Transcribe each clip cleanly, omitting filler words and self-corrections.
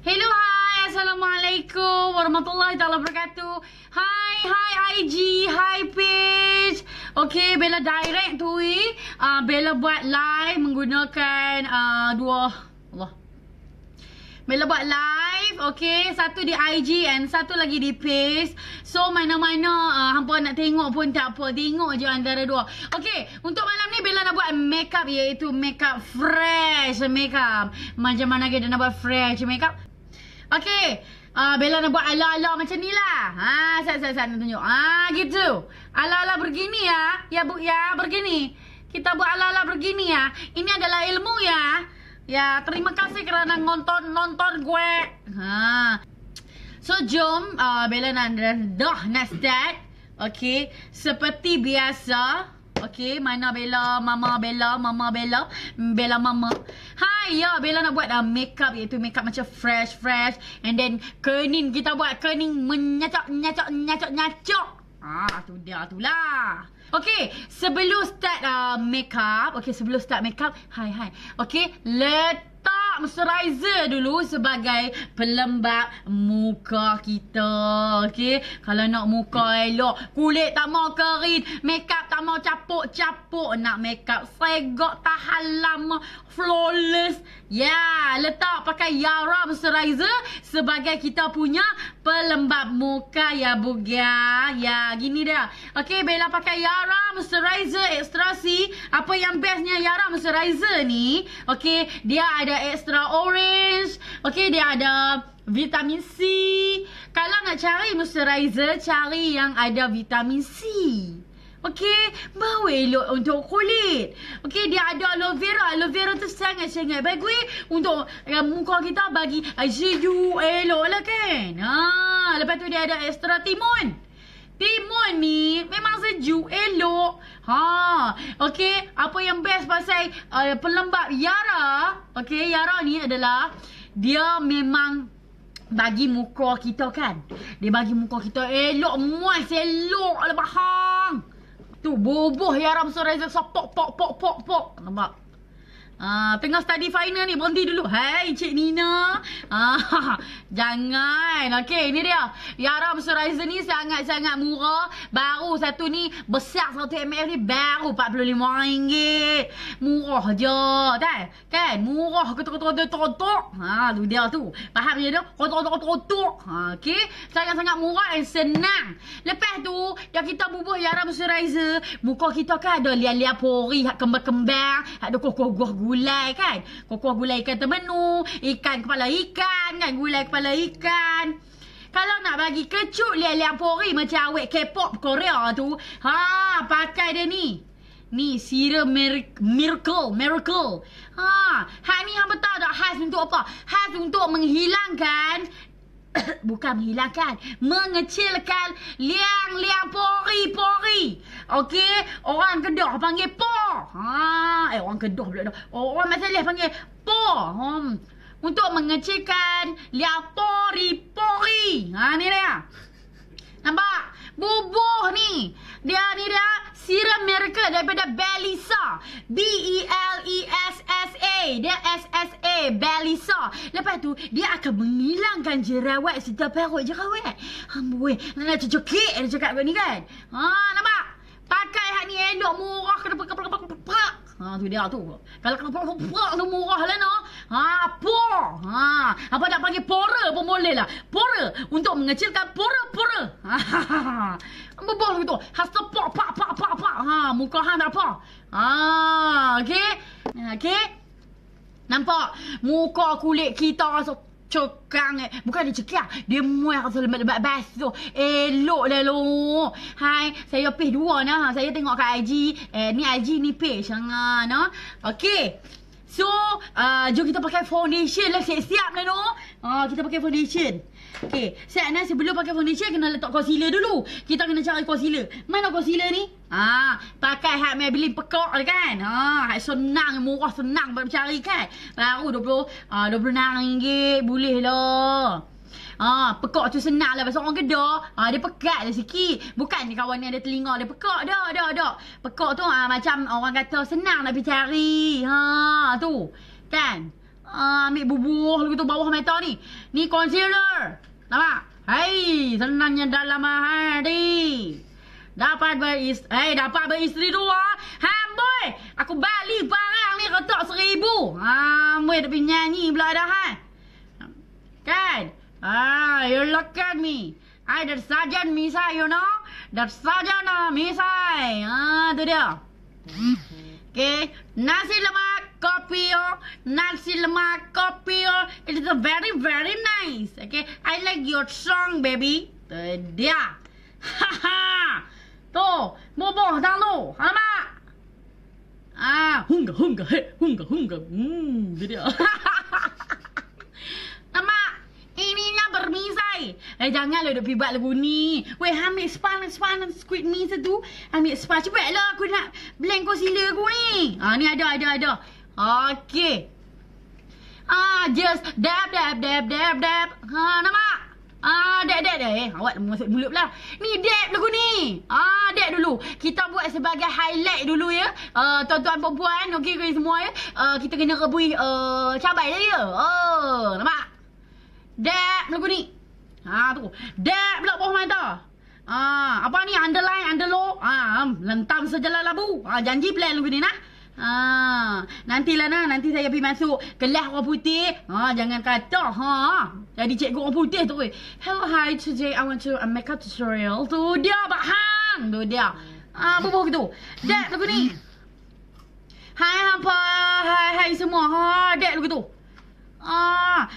Hello, hi, assalamualaikum warahmatullahi taala wabarakatuh. Hi IG, hi page. Okay, Bella direct tui. Bella buat live menggunakan Bella buat live, okay. Satu di IG and satu lagi di page. So, mana-mana hampa nak tengok pun tak apa. Tengok je antara dua. Okay, untuk malam ni Bella nak buat makeup, iaitu makeup fresh makeup. Macam mana kita nak buat fresh makeup? Okay, Bella nak buat ala-ala macam ni lah. Sat nak tunjuk. Gitu. Ala-ala begini ya. Ya, Bu, ya, begini. Kita buat ala-ala begini ya. Ini adalah ilmu ya. Ya, terima kasih kerana nonton gue. So, jom Bella nak start. Okay, seperti biasa. Okay, mana Bella, Mama Bella. Bella Mama. Hai, ya, Bella nak buat makeup, iaitu makeup macam fresh. And then, kening kita buat. Kening menyacok. Tu dia, tu lah. Okay, sebelum start makeup, hai. Okay, letak moisturizer dulu sebagai pelembab muka kita. Okay, kalau nak muka elok, kulit tak mau kering, makeup tak mau capuk-capuk, nak makeup segok, tahan lama, flawless. Yeah, letak pakai Yara moisturizer sebagai kita punya pelembab muka ya bugia. Ya, gini dia. Okay, Bella pakai Yara moisturizer extra C. Apa yang bestnya Yara moisturizer ni? Okay, dia ada extra orange. Okay, dia ada vitamin C. Kalau nak cari moisturizer, cari yang ada vitamin C. Okey, bau elok untuk kulit. Okey, dia ada aloe vera. Aloe vera tu sangat-sangat bagus untuk muka kita, bagi jidu elok lah kan. Lepas tu dia ada extra timun. Timun ni memang sejuk, elok. Okey, apa yang best pasal pelembab Yara? Okey, Yara ni adalah dia memang bagi muka kita kan. Dia bagi muka kita elok, moist, elok lah bahang. Tu boboh Yara moisturizer, so pok. Nampak? Tengah study final ni, berhenti dulu. Hai Cik Nina. Jangan. Okey, ni dia. Yara moisturizer ni sangat-sangat murah. Baru satu ni besar 1 ml ni baru RM45. Murah je, kan? Murah kotok-kotok. Tu dia tu. Faham je tu? Kotok-kotok. Okey, sangat-sangat murah dan senang. Lepas tu, yang kita bubuh Yara moisturizer, muka kita kan ada liar-liar pori, hak kembang-kembang, hak ada kokoh-kokoh gulai kan. Kokoh gulai ikan temenu, ikan kepala ikan kan, gulai kepala ikan. Kalau nak bagi kecut liang-liang pori macam awet K-pop Korea tu, pakai dia ni. Ni serum miracle. Hak ni hang tahu tak khas untuk apa? Khas untuk menghilangkan bukan menghilangkan, mengecilkan liang-liang pori-pori. Okey, orang Kedah panggil por. Orang Kedah pula dah. Orang Masalih panggil por. Untuk mengecilkan liang pori-pori. Ni dia. Nampak? Bubuh ni. Dia ni dia serum miracle daripada Bellessa. Bellessa. Dia SSA Bellessa. Lepas tu dia akan menghilangkan jerawat serta perut jerawat. Amboi, nak cocok dia cakap kau ni kan. Nampak? Pakai hak ni elok, murah, kepak. Tu dia tu. Kalau kepak tu murah lah noh. Por. Apa nak panggil pora pun boleh lah. Pora untuk mengecilkan pora. Bubuh gitu. Hasta pak. Muka hang tak apa. Okey. Okey. Nampak muka kulit kita rasa cekang. Bukan dia cekang, dia muat rasa lebat-lebat basuh. Elok lah lo. Hai, saya page 2 nah. Saya tengok kat IG. Ni IG ni page hang nah. Okey. So, jom kita pakai foundation lah. Siap-siap lah noh. Kita pakai foundation. Okay, sekarang sebelum pakai foundation, kena letak concealer dulu. Kita kena cari concealer. Mana concealer ni? Pakai hak Maybelline pekak kan. Hak senang, murah, senang mencari kan. Baru RM26 boleh lah. Pekak tu senang lah. Pasal orang Kedah, dia pekat lah sikit. Bukan kawan ni ada telinga, dia pekak dah. Pekak tu macam orang kata senang nak pergi cari. Tu. Kan? Ambil bubuh lagi tu bawah mata ni. Ni concealer. Nampak? Hai, senangnya dalam hati. Dapat beristeri dua. Hamboi, aku balik barang ni retak 1000. Hamboi tapi nyanyi pula dah. Kan? You look at me. I dah sajan misai, you know. Dah sajan misai. Tu dia. Okay. Nasi lemak kopi. It is a very, very nice. Okay. I like your song, baby. Tu dia. Haha. Tu. Boboh dah lu. Alamak. Hunga. Tu dia. Alamak. Ininya bermisai. Janganlah duk pibat lagu ni. Weh, ambil span squid ni satu. Ambil span. Cepatlah aku nak blend concealer aku ni. Ni ada. Okey. Just dab. Nampak? Dab. Awak masuk mulut pula. Ni dab lagu ni. Dab dulu. Kita buat sebagai highlight dulu ya. Tuan-tuan perempuan, okey guys semua ya. Kita kena rebui cabai dia ya. Nampak? Dab lagu ni. Tu. Dab pula bawah mata. Apa ni? Underline, underlow. Lentam sejalan labu. Janji plan lagu ni nah. Nantilah nah. Nanti saya pergi masuk kelas orang putih. Jangan kata. Jadi cikgu orang putih tu. Hello, hi. Today I want to make up tutorial. Tu dia, Pak Hang. Tu dia. Bubuh gitu. Dab lagu ni. Hai hampa. Hai semua. Dab lagu tu.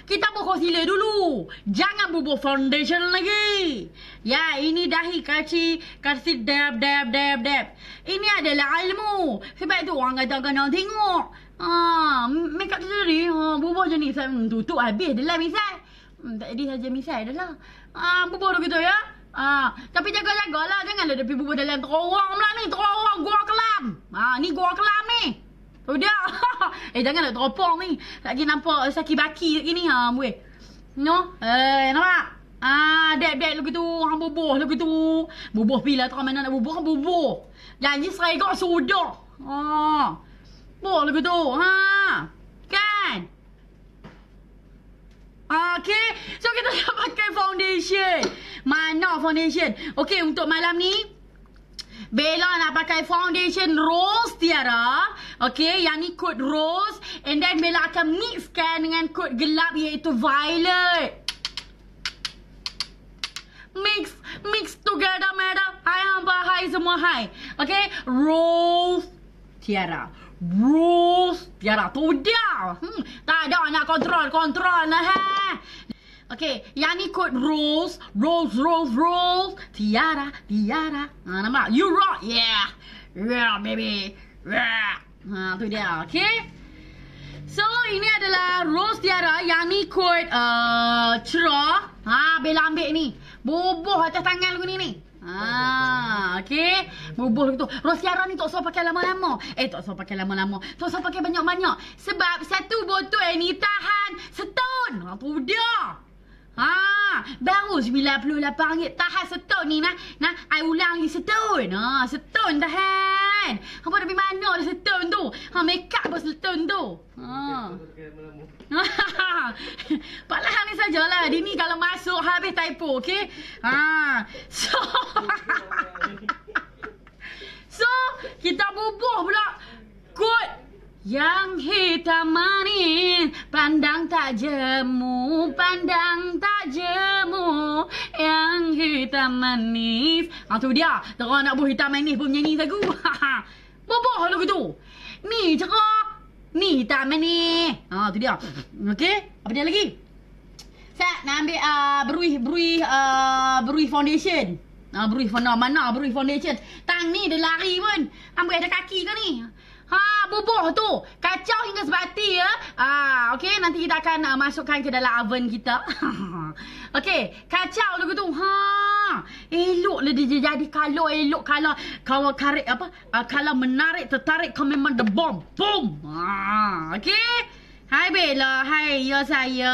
Kita buat concealer dulu. Jangan bubuh foundation lagi. Ya, ini dahi kasih dab. Ini adalah ilmu. Sebab tu orang kata kena tengok. Make up sendiri. Bubuh je ni. Saya tutup habis dah lah misal. Tadi saja misal dah lah. Bubuh tu gitu ya. Tapi jaga-jagalah. Janganlah dia pergi bubuh dalam terowong pula ni. Terowong gua kelam. Ni gua kelam ni. Oh dia. Jangan nak teropong ni. Lagi nampak sakit baki lagi ni. Weh. No. Nampak? Dab-dab lagu tu. Hang bubuh lagu tu. Bubuh pilah terang mana nak bubuh. Hang bubuh. Janji serigok sudah. Bubuh lagu tu. Kan? Okay. So kita dah pakai foundation. Mana foundation? Okay, untuk malam ni Bella nak pakai foundation Rosetyara. Okay, yang ni kod rose. And then Bella akan mixkan dengan kod gelap iaitu violet. Mix together, madam. Hai hamba, hai semua, hai. Okay, Rosetyara. Rosetyara. Tu dia. Tak ada nak kontrol lah. Okay, yang ni kod Rose. Tiara. Nampak? You rock, yeah. Yeah, baby. Yeah. Tu dia, okay. So, ini adalah Rosetyara. Yang ni kod cerah. Bella ambil ni. Bubuh atas tangan lagu ni. Okay. Bubuh gitu. Rosetyara ni tak usah pakai lama-lama. Tak usah pakai banyak-banyak. Sebab satu botol ni tahan setahun. Tu dia. Baru RM98 tahan setahun ni nah. I ulang lagi setahun. Setahun tahan. Apa dari mana dah setahun tu? Make up pun setahun tu. Pak Lahang ni sajalah. Dia ni kalau masuk habis typo, okey? So so kita bubuh pula kod yang hitam manis. Pandang tak jemu yang hitam manis. Tu dia. Terang nak buh hitam manis pun nyanyi lagu. Boboh lagu tu. Ni cerah, ni hitam manis. Tu dia. Okey, apa dia lagi? Saya nak ambil beruih foundation. Beruih foundation. Mana beruih foundation? Tang ni dia lari pun. Ambil ada kaki ke ni? Bubuh tu. Kacau hingga sebati ya. Okey, nanti kita akan masukkan ke dalam oven kita. Okey, kacau lagu tu. Eloklah dia jadi kalau kawan karek apa? Kalau menarik tertarik kau memang the bomb. Boom. Okey. Hai Bella, hai ya saya.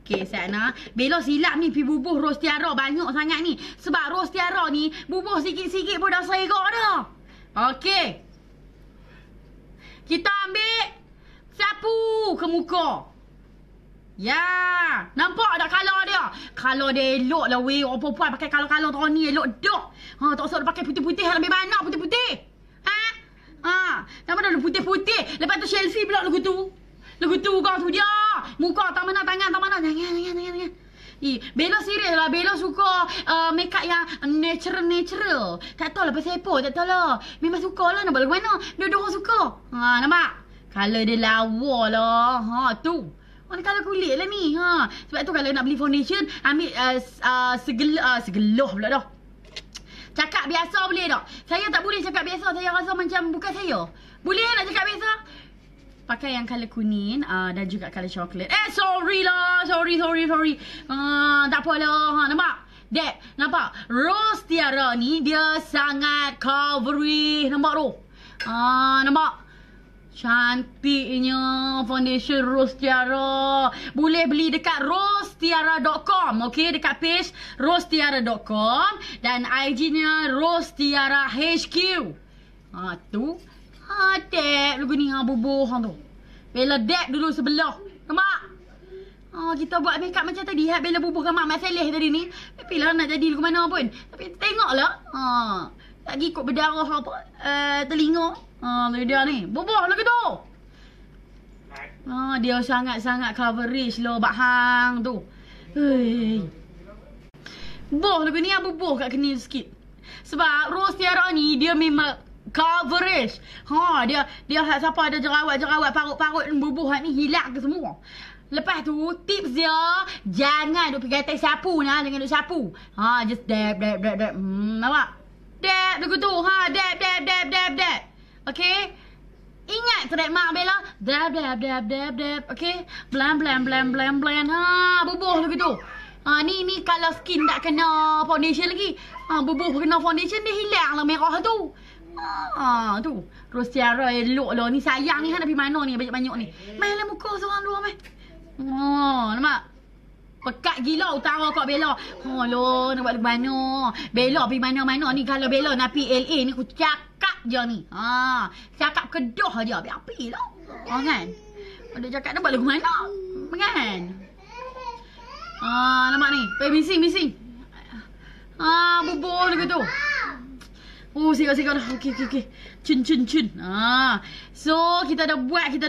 Okey, Sana. Bella silap ni pergi bubuh Rosetyara banyak sangat ni. Sebab Rosetyara ni bubuh sikit-sikit pun dah serigok dah. Okey. Kita ambil sapu ke muka. Ya, nampak tak color dia? Color dia elok lah weh. Orang perempuan pakai color-color tahun ni elok dok. Ha, tak usah pakai putih-putih lebih mana putih-putih. Ha? Ha, tak mana putih-putih. Lepas tu selfie pula lagu tu. Lagu tu kau tu dia. Muka tak mana, tangan tak mana. Jangan. Bella serius lah. Bella suka make up yang natural. Tak tahu lah pasal apa. Tak tahu lah. Memang suka lah. Nak buat lagu mana. Dua-dua orang suka. Ha, nampak? Color dia lawa lah. Ha, tu. Oh, ni color kulit lah ni. Ha. Sebab tu kalau nak beli foundation, ambil segeloh pula dah. Cakap biasa boleh tak? Saya tak boleh cakap biasa. Saya rasa macam bukan saya. Boleh nak cakap biasa? Pakai yang color kuning dan juga color coklat. Sorry. Tak apa lah. Ha, nampak? Dek, nampak? Rosetyara ni dia sangat covery. Nampak tu? Nampak? Cantiknya foundation Rosetyara. Boleh beli dekat rosetyara.com. Okey, dekat page rosetyara.com. Dan IG-nya Rosetyara HQ. Ha, tu. Ha, dek lagu ni, ha, bubuh hang tu. Bella dek dulu sebelah. Nampak? Ha, kita buat makeup macam tadi. Ha, Bella bubuh kan mak Seleh tadi ni. Tapi lah nak jadi lagu mana pun. Tapi tengoklah. Ha, lagi ikut berdarah apa. Telinga. Ha, dia ni. Bubuh lagu tu. Ha, dia sangat-sangat coverage lah bak hang tu. Hei. Bubuh lagu ni, ha, bubuh kat kenil sikit. Sebab Rosetyara ni dia memang coverage. Ha, dia siapa ada jerawat-jerawat, parut-parut, bubuh ni hilang ke semua. Lepas tu tips dia, jangan duk pergi atas sapu nah, jangan duk sapu. Ha, just dab. Nampak? Dab lagu tu. Ha, dab. Okey. Ingat trademark Bella. Dab. Okey. Blam. Ha, bubuh lagu tu. Ha, ni kalau skin tak kena foundation lagi. Ha, bubuh kena foundation dia hilang lah merah tu. Ah tu Rosetyara elok lah. Ni sayang ni, hang nak pergi mana ni banyak-banyak ni. Mainlah muka seorang dua mai. Oh, nampak? Pekat gila utara kau Bella. Oh loh, nak buat mana? Bella pergi mana-mana ni kalau Bella nak PLA ni aku cakap je ni. Ha, cakap Kedah je biar api lah. Oh kan. Ada cakap nak buat lagu mana? Kan? Ah, nampak ni. Bising. Ah, bubuh lagu tu. Oh, sikit-sikit dah. Okey. Cun. Ah. So, kita dah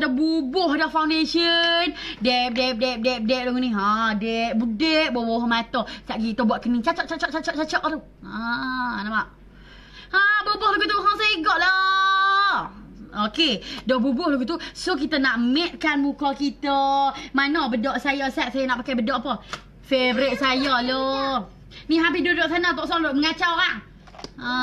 bubuh dah foundation. Dab lagu ni. Ha, dab bawah mata. Sekejap kita buat kening cacak tu. Ah, nampak. Ha, bubuh lagu tu. Hang segak lah. Okey, dah bubuh lagu tu. So, kita nak makekan muka kita. Mana bedak saya, Sat? Saya nak pakai bedak apa? Favorite saya loh. Ni hampir duduk sana tak usah mengacau orang. Ha.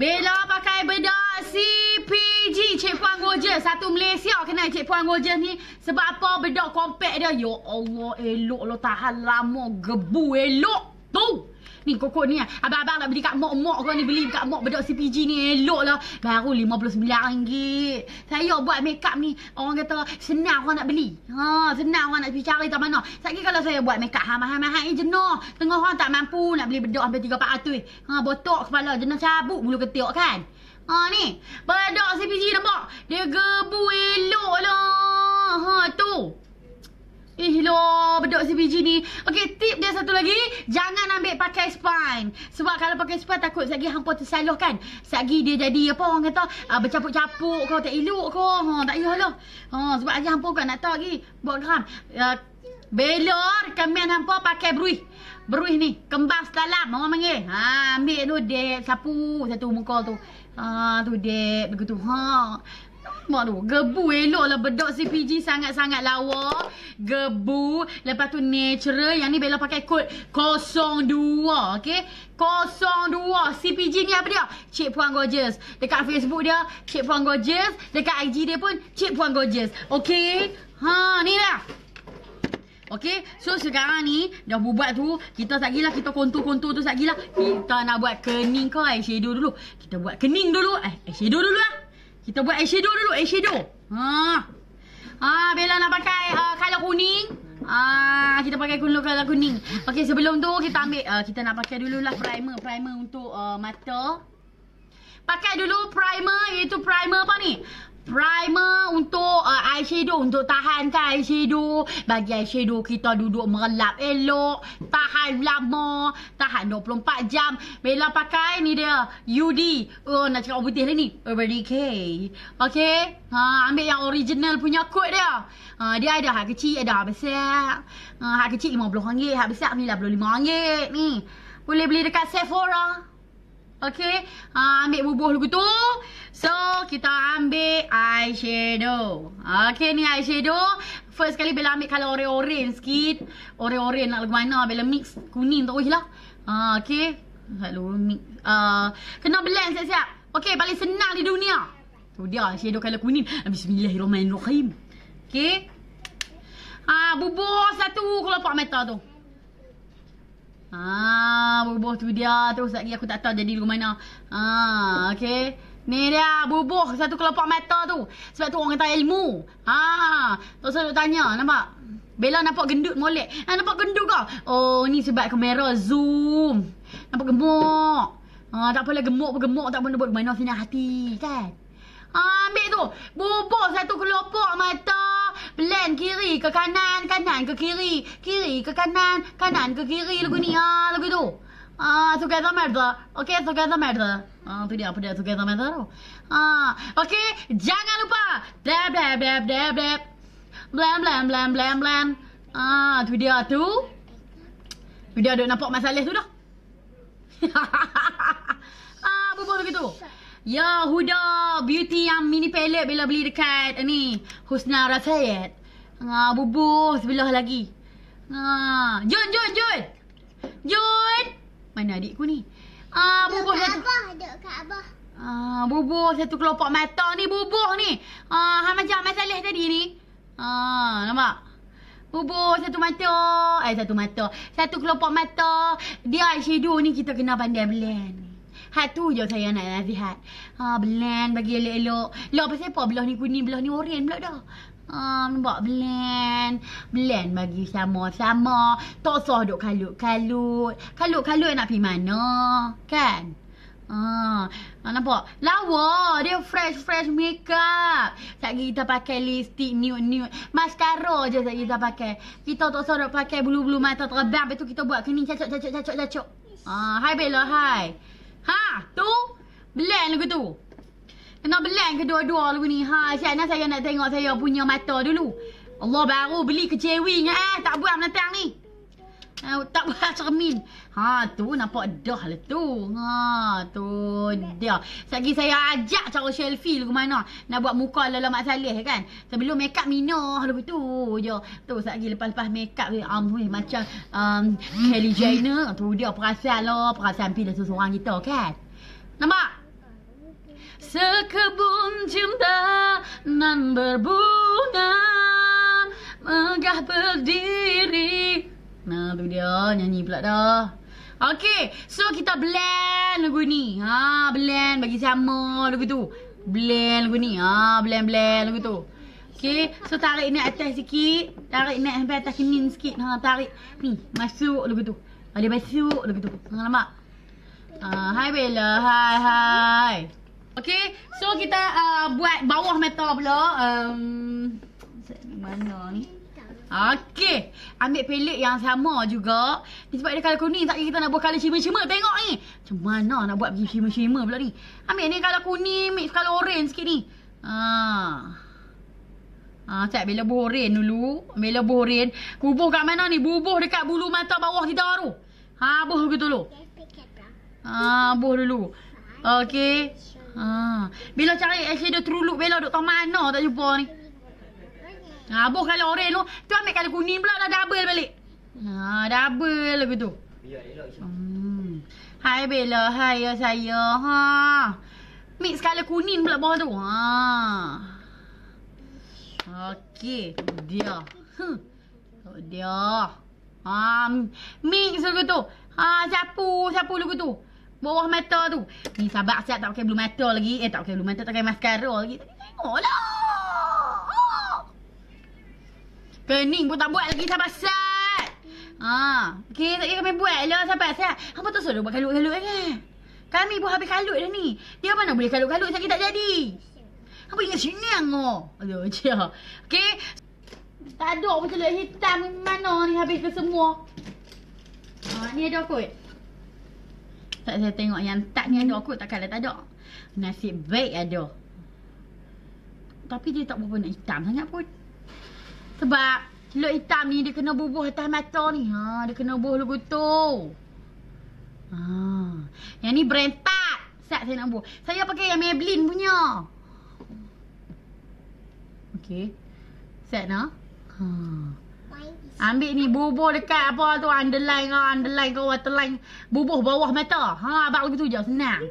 Bella pakai bedak CPG Cik Puan Gorgeous. Satu Malaysia kenal Cik Puan Gorgeous ni. Sebab apa? Bedak compact dia. Ya Allah, elok lo, tahan lama. Gebu elok tu. Ni kokok ni, abang-abang nak beli kat mok-mok kau ni. Beli kat mok bedak CPG ni elok lah. Baru RM59. Saya buat makeup ni, orang kata senang orang nak beli. Ha, senang orang nak pergi cari tak mana. Sekali kalau saya buat makeup mahal-mahal ni jenuh. Tengah orang tak mampu nak beli bedak sampai 3-400. Ha, botok kepala jenuh cabut bulu ketiak kan. Ha ni, bedak CPG nampak? Dia gebu elok lah. Ha tu. Eh loh, bedak CPG ni. Okey, tip dia satu lagi, jangan ambil pakai spine. Sebab kalau pakai spine takut sekali hampa tersalah kan. Sekali dia jadi apa orang kata, bercapuk-capuk kau tak elok kau. Ha, tak payahlah. Ha, sebab aja hampa kan nak tahu lagi buat geram. Bella recommend hampa pakai brush. Brush ni kembang setalam orang panggil. Ha, ambil tu dek sapu satu muka tu. Ha, tu dek begitu. Ha. Nampak tu, gebu elok lah. Bedak CPG sangat-sangat lawa. Gebu, lepas tu natural. Yang ni Bella pakai kod 02, okay? 02 CPG ni apa dia? Cik Puan Gorgeous. Dekat Facebook dia Cik Puan Gorgeous, dekat IG dia pun Cik Puan Gorgeous. Okay. Ha, ni dah. Okay, so sekarang ni dah buat tu, kita tak gila kita kontur-kontur tu tak gila. Kita nak buat kening ke eyeshadow dulu? Kita buat kening dulu, eyeshadow dulu lah. Kita buat eyeshadow dulu, eyeshadow. Ha. Ah, Bella nak pakai color kuning. Ah, kita pakai color kuning. Okey, sebelum tu kita ambil kita nak pakai dululah primer untuk mata. Pakai dulu primer, iaitu primer apa ni? primer untuk eyeshadow, untuk tahankan eyeshadow. Bagi eyeshadow kita duduk merelap elok, tahan lama, tahan 24 jam. Bella pakai ni dia UD. Oh, nak cakap putih lah ni, UD. Okey. Ha, ambil yang original punya kod dia. Dia ada hak kecil, ada hak besar. Hak kecil RM50, hak besar RM95 ni. Boleh beli dekat Sephora. Okey, ambil bubuh lugu tu. So, kita ambil eyeshadow. Okey, ni eyeshadow. First kali Bella ambil color orange-orange sikit. Orange-orange nak lagu mana, Bella mix kuning tak boleh lah. Okey. Hello, mix. Kena blend siap-siap. Okey, paling senang di dunia. Tu dia, eyeshadow color kuning. Bismillahirrahmanirrahim. Okey. Bubuh satu kelopak mata tu. Bubuh tu dia. Terus lagi aku tak tahu jadi ke mana. Okay. Ni dia bubuh satu kelopak mata tu. Sebab tu orang kata ilmu. Tak usah tanya, nampak? Bella nampak gendut molek. Nampak gendut kau? Oh, ni sebab kamera zoom. Nampak gemuk. Tak apalah gemuk-gemuk tak pun buat mana senang hati kan? Ambil tu. Bubuh satu kelopak mata. Blend kiri ke kanan, kanan ke kiri, kiri ke kanan, kanan ke kiri. Lagu ni. Lagu tu. Together matter. Okay, together matter. Tu dia apa dia together matter tu. Okay. Jangan lupa. Blab, blab, blab, blab, blab. Blam, blam, blam, blam, blam. Tu dia tu. Tu dia duk nampak masalah tu dah. Bubuh tu gitu. Ya, Huda Beauty yang mini palette Bella beli dekat ni Husna Rasayat. Bubuh sebelah lagi. Jun, Jun, Jun. Jun. Mana adikku ni? Bubuh satu. Duk kat abah. Bubuh satu kelopak mata ni, bubuh ni. Macam masalah tadi ni. Nampak? Bubuh satu mata. Satu kelopak mata. Dia eyeshadow ni kita kena pandai blend. Hak tu je saya nak nasihat. Blend bagi elok-elok. Lok pasal apa belah ni kuning, belah ni oren pula dah. Nampak blend. Blend bagi sama-sama. Tak usah duk kalut-kalut. Kalut-kalut nak pergi mana? Kan? Nampak? Lawa. Dia fresh-fresh makeup. Tak kita pakai lipstick nude-nude. Mascara je tak kita pakai. Kita tak usah duk pakai bulu-bulu mata terbang. Lepas tu kita buat kening cacok-cacok. Hai Bella, hai. Tu blend lagu tu. Kena blend kedua-dua lagu ni. Syakna saya nak tengok saya punya mata dulu. Allah baru beli kecewi ni tak buat menatang ni. Tak buat cermin. Tu nampak dah lah tu. Tu dia. Sekali saya ajak cara selfie lagu mana. Nak buat muka dalam Mak Saleh kan. Sebelum make up minah lagu tu je. Tu sekali lepas-lepas make up macam Kylie Jenner. Tu dia perasan lah. Perasan pilih seseorang kita kan. Nampak? Sekebun cinta nan berbunga megah berdiri. Tu dia nyanyi pula dah. Okey, so kita blend lagu ni. Blend bagi sama lagu tu. Blend lagu ni. Blend lagu tu. Okey, so tarik ni atas sikit, tarik ni sampai atas kening sikit. Tarik ni masuk lagu tu. Ada masuk lagu tu. Nampak? Hai Bella, hai. Okay, so kita buat bawah mata pula. Mana ni? Okay, ambil pelet yang sama juga. Sebab dia color kuning, tak kira kita nak buat color shimmer-shimmer. Tengok ni, macam mana nak buat pergi shimmer-shimmer pula ni. Ambil ni color kuning, mix color orange sikit ni. Sekejap Bella bubuh orange dulu. Bella bubuh orange. Bubuh kat mana ni? Bubuh dekat bulu mata bawah kita tu. Bubuh begitu dulu. Buh dulu. Okey. Bila cari eyeshadow True Look Bella duk tahu mana tak jumpa ni. Buh kalau orange tu. Tu ambil kalau kuning pula dah double balik. Double lagi tu. Biar elok je. Hai Bella, hai ya saya. Mix kalau kuning pula bawah tu. Okey, dia. Dia. Mix lagi tu. Sapu lagi tu. Bawah mata tu. Ni sabar siap tak pakai bulu mata lagi. Tak pakai bulu mata, tak pakai mascara lagi. Tengoklah. Kening pun tak buat lagi sabar siap. Okey, tak kira kami buat lah sabar siap. Apa tak suruh buat kalut-kalut kan? Kami pun habis kalut dah ni. Dia mana boleh kalut-kalut, sakit tak jadi. Kau ingat senang oh. Aduh, cia. Okey. Taduk macam leh hitam mana ni habis ke semua. Ha, ni ada kot. Tak saya tengok yang tak ni ada kot, takkanlah tak ada. Nasib baik ada. Tapi dia tak berapa nak hitam sangat pun. Sebab celup hitam ni dia kena bubuh atas mata ni. Ha, dia kena bubuh lugu tu. Ha. Yang ni brand tak. Sat saya nak bubuh. Saya pakai yang Maybelline punya. Okey. Set nak. Ha. Ambil ni bubuh dekat apa tu underline ke waterline. Bubuh bawah mata. Ha, abang begitu je senang.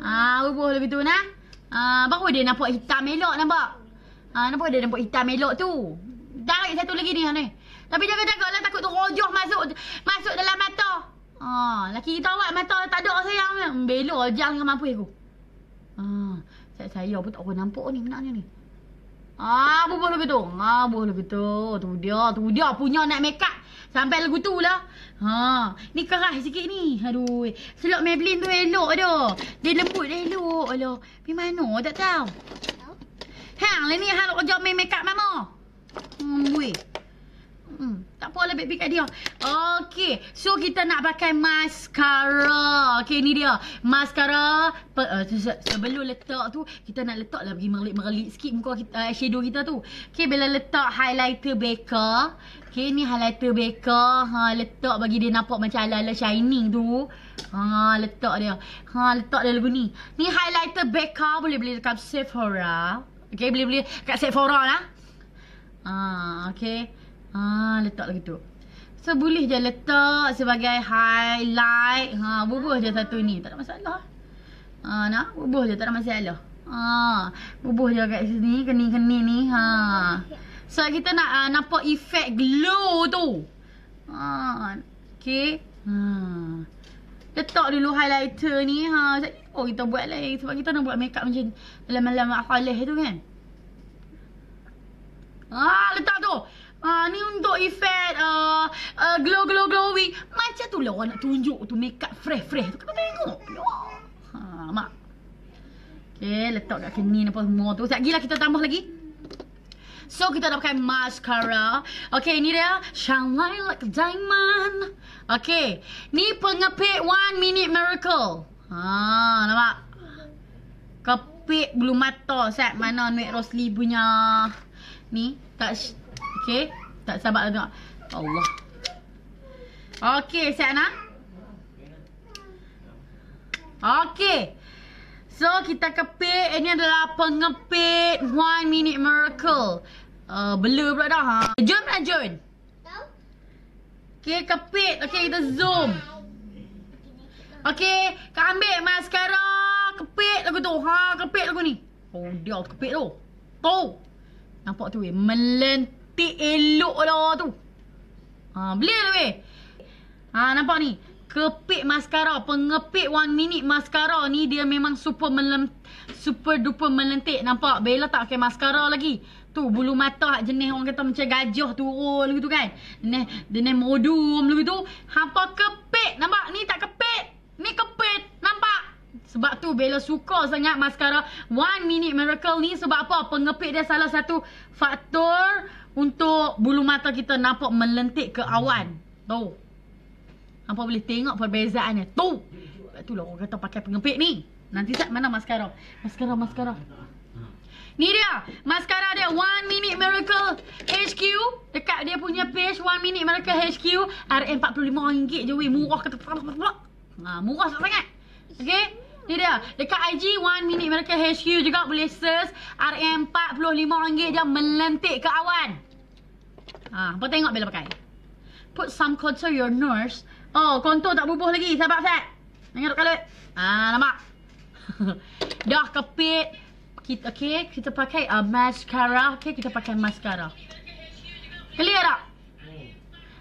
Ah, bubuh lebih tu nah. Ah, baru dia nampak hitam elok nampak. Ah, nampak dia nampak hitam elok tu. Tarik satu lagi ni. Tapi jaga-jagalah takut tu rojoh masuk dalam mata. Ah, laki kita awak mata tak ada sayang. Belok ajang dengan mampu aku. Ah, saya pun tak boleh nampak ni benarnya ni. Ah, bubuh lebih tu. Ah, bubuh lebih tu. Tu dia punya nak make up. Sampai lagu tu lah. Ha. Ni keras sikit ni. Aduh. Selok Maybelline tu elok dah. Dia lembut dah elok. Alah. Pergi mana tak tahu. Hang lah ni hang nak kerja main make up mama. Weh. Tak apa lah baik kat dia. Okey. So kita nak pakai mascara. Okey ni dia. Mascara. Sebelum letak tu. Kita nak letak lah pergi merelit-merelit sikit muka kita, shadow kita tu. Okey bila letak highlighter Becca. Okay, ni highlighter Becca. Ha, letak bagi dia nampak macam ala-ala shining tu. Ha, letak dia. Ha, letak dia lagu ni. Ni highlighter Becca boleh beli dekat Sephora. Okay, boleh beli kat Sephora lah. Ha, okay. Ha, letak lagi tu. So, boleh je letak sebagai highlight. Ha, bubuh je satu ni. Tak ada masalah. Ha, nak? Bubuh je, tak ada masalah. Ha, bubuh je kat sini. Kening-kening ni. Ha. So kita nak nampak efek glow tu. Ha, okey. Ha. Letak dulu highlighter ni. Ha, oh kita buat lain sebab kita nak buat makeup macam lama-lama khalih tu kan. Ha, letak tu. Ha, ni untuk efek glow-glowing. Macam tu lah orang nak tunjuk tu makeup fresh-fresh tu. Kau tengok. Ha, mak. Okey, letak kat kening apa semua tu. Sekejap lagi lah kita tambah lagi. So kita nak pakai mascara. Okay ni dia. Shine like a diamond. Okay. Ni pengepit 1 Minute Miracle. Haa nampak. Kepit bulu mata. Set mana Nek Rosli punya. Ni. Tak. Okay. Tak sabar lah tengok. Allah. Okay set nak. Okay. So kita kepit. Ini adalah pengepit 1 Minute Miracle. Blur pula dah. Ha. Jom lah Jun. Okay kepit. Okay kita zoom. Okay. Kau ambil mascara. Kepit lagu tu. Ha kepit lagu ni. Oh dia kepit tu. Tu. Nampak tu weh. Melentik elok lah tu. Ha beli lah weh. Ha nampak ni. Kepit mascara, pengepit 1 minute mascara ni dia memang super duper melentik. Nampak Bella tak pakai mascara lagi. Tu bulu mata jenis orang kata macam gajah turun gitu kan. Jenis modum gitu. Hampa kepit. Nampak ni tak kepit. Ni kepit. Nampak? Sebab tu Bella suka sangat mascara 1 Minute Miracle ni sebab apa? Pengepit dia salah satu faktor untuk bulu mata kita nampak melentik ke awan. Tahu? Apa boleh tengok perbezaannya. Tu. Sebab tu lah orang kata pakai pengepit ni. Nanti tak mana mascara. Mascara. Ni dia. Mascara dia 1 Minute Miracle HQ. Dekat dia punya page 1 Minute Miracle HQ. RM45 je weh. Murah kata. Murah sangat. Okay. Ni dia. Dekat IG 1 Minute Miracle HQ juga boleh search. RM45 je melentik ke awan. Ha, apa tengok bila pakai. Put some contour your nose. Oh, kontur tak bubuh lagi. Sabar, Sat. Jangan kalut. Ah, nampak? Dah kepit. Kita pakai mascara. Okay, kita pakai mascara. Clear tak?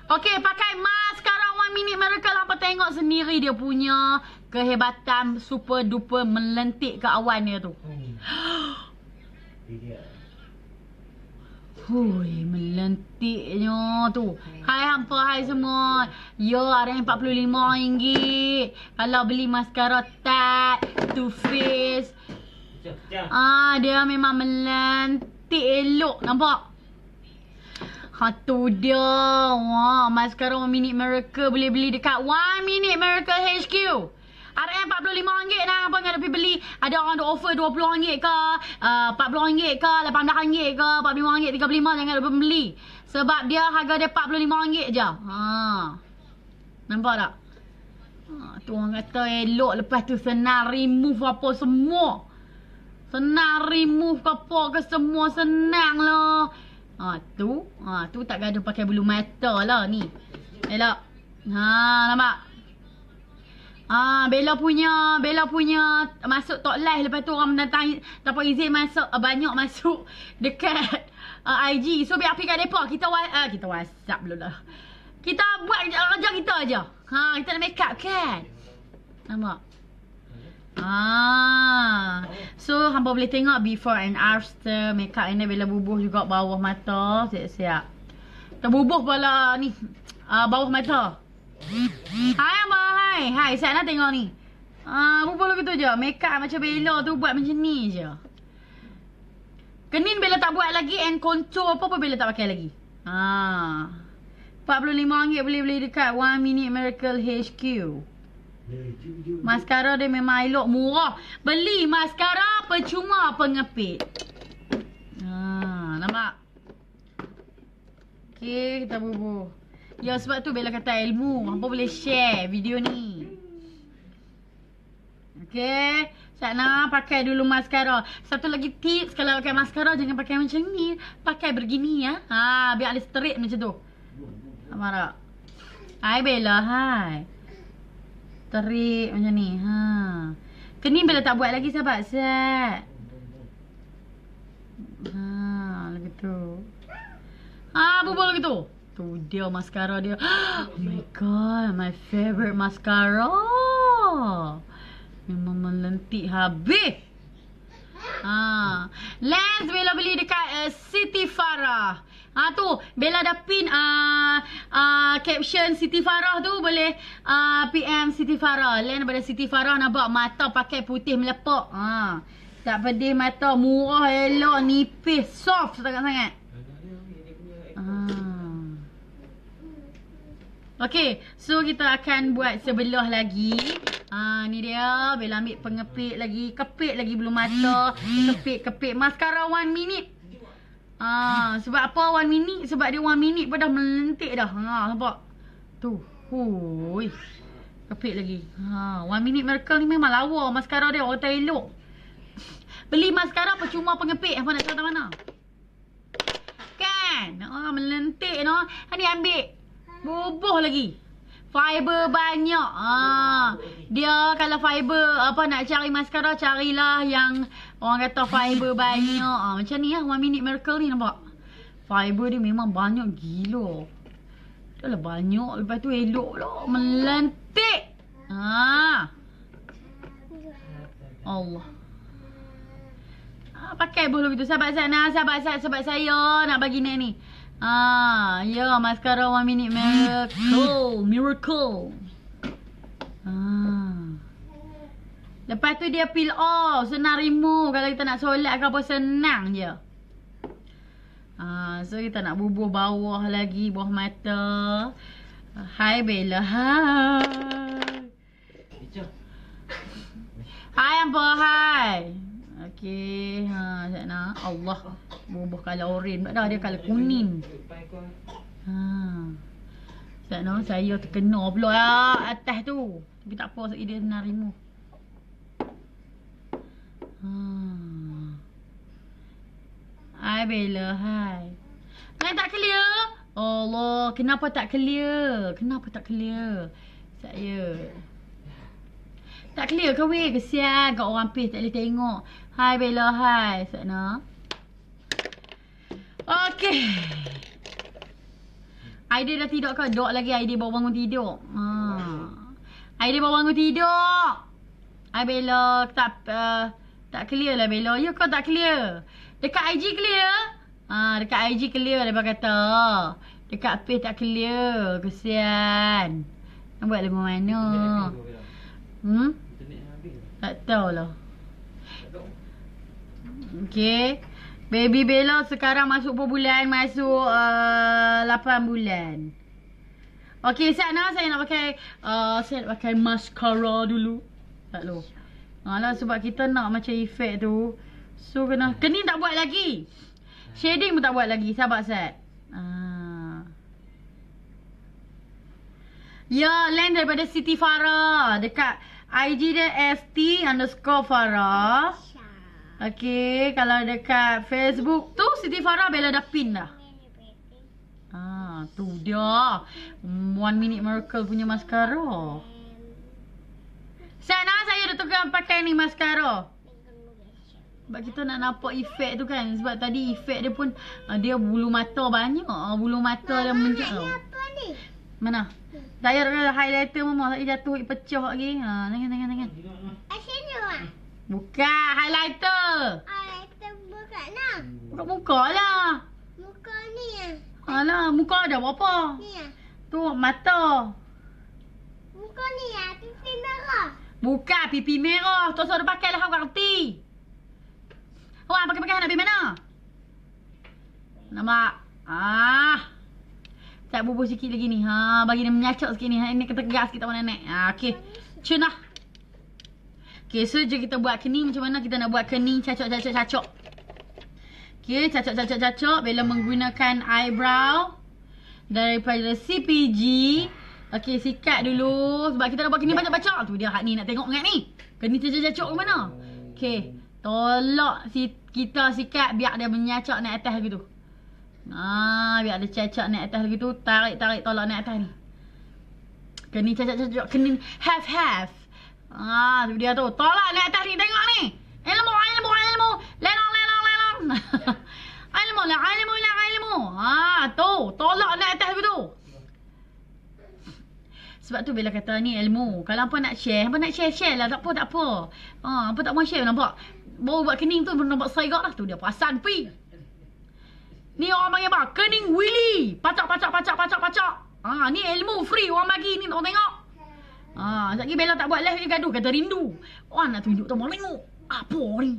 Okay, pakai mascara 1 Minute Miracle. Apa tengok sendiri dia punya kehebatan super duper melentik ke awan dia tu. Hui, melentiknya tu. Hai hampa, hai semua. Ya, RM45. Kalau beli maskara Tat, Too Faced, Ah, dia memang melantik elok. Nampak? Ha tu dia. Wah, mascara One Minute Miracle boleh beli dekat One Minute Miracle HQ. RM45 dah. Apa yang lebih beli? Ada orang ada offer RM20 ke, RM40 ke, RM18 ke, RM45, RM35. Jangan lupa beli. Sebab dia harga dia RM45 je. Ha. Nampak tak? Ha, tu orang kata elok. Lepas tu senang remove apa semua. Senang remove ke apa ke semua. Senang lah. Ha tu, ha tu tak gaduh pakai bulu mata lah ni. Elok. Ha, nampak. Ah, Bella punya masuk top live, lepas tu orang mendatang tanpa izin masuk banyak masuk dekat IG. So biar api kat depa, kita WhatsApp dulu lah. Kita buat kerja kita aje. Ha, kita nak make up kan. Nampak? Ah, so hangpa boleh tengok before and after makeup ni. Bella bubuh juga bawah mata, siap-siap. Terbubuh pula ni bawah mata. Hai abang, hai. Hai, saya nak tengok ni. Bubuh lu gitu je. Makeup macam Bella tu buat macam ni je. Kening Bella tak buat lagi, and contour apa pun Bella tak pakai lagi. Ah. RM45 boleh beli dekat One Minute Miracle HQ. Maskara dia memang elok, murah. Beli maskara percuma pengepit. Ha, nampak? Okey, kita bubuh. Ya, sebab tu Bella kata ilmu. Hampa boleh share video ni. Okey, Syakna pakai dulu maskara. Satu lagi tips, kalau pakai maskara jangan pakai macam ni. Pakai begini ya. Ha, biar dia straight macam tu. Nampak tak? Hai Bella, hai. Terik macam ni. Ha. Kening Bella tak buat lagi sahabat. Set. Ha, lagi tu. Ah, bubul lagi tu. Tu dia maskara dia. Oh my god, my favorite mascara. Memang melentik habis. Ha. Lens Bella beli dekat Siti Farah. Ah tu Bella dah pin caption Siti Farah tu, boleh PM Siti Farah. Lain daripada Siti Farah nampak mata pakai putih melepak. Ha. Tak pedih mata, murah, elok, nipis, soft sangat-sangat. Okey, so kita akan buat sebelah lagi. Ha, ni dia Bella ambil pengepit lagi, kepit lagi bulu mata, kepit maskara One Minute. Ah, sebab apa 1 minit? Sebab dia 1 minit pun dah melentik dah. Ha, nampak? Tu. Hui. Kepit lagi. Ha, 1 minute Miracle ni memang lawa maskara dia, orang elok. Beli maskara percuma pengepit, apa nak tahu tak mana. Kan? Ah, melentik noh. Ni ambil. Bubuh lagi. Fiber banyak. Ah, dia kalau fiber apa nak cari maskara, carilah yang orang kata fiber banyak. Ha, macam ni lah One Minute Miracle ni, nampak? Fiber dia memang banyak gila. Dah lah banyak. Lepas tu elok lah. Melentik. Ha. Allah. Ha, pakai bulu gitu. Sahabat sana. Sahabat saya nak bagi nak ni. Ha. Ya, maskara One Minute Miracle. Ha. Lepas tu dia peel off. Senang remove. Kalau kita nak solat ke apa, senang je. Ha, so kita nak bubuh bawah lagi. Bawah mata. Hai Bella. Hai. Hai apa? Hai. Okey. Ha, sekejap nak. Allah. Bubuh kalau oren. Tak dah dia kalau kuning. Ha. Sekejap nak. Saya terkena pula lah atas tu. Tapi tak apa. Dia senang remove. Hmm. Hai Bella, hai. Kenapa tak clear? Allah, kenapa tak clear? Saya tak clear ke weh? Kesian kat orang page tak boleh tengok. Hai Bella, hai. Sana. Okey. Aida dah tidur ke? Dok lagi Aida baru bangun tidur. Ha. Aida baru bangun tidur. Hai Bella, tak tak clear lah Bella. Ya, kau tak clear. Dekat IG clear. Ha, dekat IG clear dia kata. Dekat page tak clear. Kesian. Nak buat lagu mana? Hmm? Tak tahulah. Okay. Baby Bella sekarang masuk bulan, masuk 8 bulan. Okay, sekarang saya nak pakai mascara dulu. Tak lo. Alah, sebab kita nak macam efek tu. So kena, kening tak buat lagi. Shading pun tak buat lagi, sabar Sat. Ya, land daripada Siti Farah. Dekat IG dia st_Farah. Okay, kalau dekat Facebook tu Siti Farah Bella dah pin dah. Tu dia. One Minute Miracle punya mascara. Sana saya dah tukar pakai ni mascara. Sebab kita nak nampak efek tu kan. Sebab tadi efek dia pun dia bulu mata banyak. Bulu mata mama dia mencak tau. Mana? Saya ada highlighter mama. Saya jatuh pecah lagi. Tangan. Asyik ah. Buka highlighter. Highlighter buka nak. Buka muka lah. Muka ni ah. Alah, muka ada berapa? Ni ah. Tu mata. Muka ni ah, pipi merah. Buka pipi merah. Tu suruh pakai lah aku kerti. Awak pakai-pakai nak pergi mana? Nampak? Tak bubuh sikit lagi ni. Bagi dia menyacok sikit ni. Ini kita gas kita warna nenek. Okey. Cun dah. Okey, so je kita buat kening. Macam mana kita nak buat kening? Cacok. Okey, cacok. Bella menggunakan eyebrow daripada CPG. Okey, sikat dulu. Sebab kita nak buat kening banyak-banyak. Tu dia hak ni nak tengok sangat ni. Kening cacok-cacok ke mana? Okey. Tolak kita sikat biar dia menyacak naik atas gitu. Biar dia cacak naik atas gitu. Tarik tolak naik atas ni. Kening cacak. Kening half. Tu dia tu. Tolak naik atas ni, tengok ni. Ilmu. Lenong. Ilmu. Tu. Tolak naik atas gitu. Sebab tu Bella kata ni ilmu. Kalau hangpa nak share lah. Tak apa. Hangpa tak mahu share nampak. Baru buat kening tu nampak serigak lah. Tu dia perasan pi. Ni orang panggil apa? Kening Willy. Pacak. Ni ilmu free orang bagi. Ni orang tengok. Sekejap lagi Bella tak buat live ni gaduh. Kata rindu. Orang nak tunjuk tu orang tengok. Apa ni?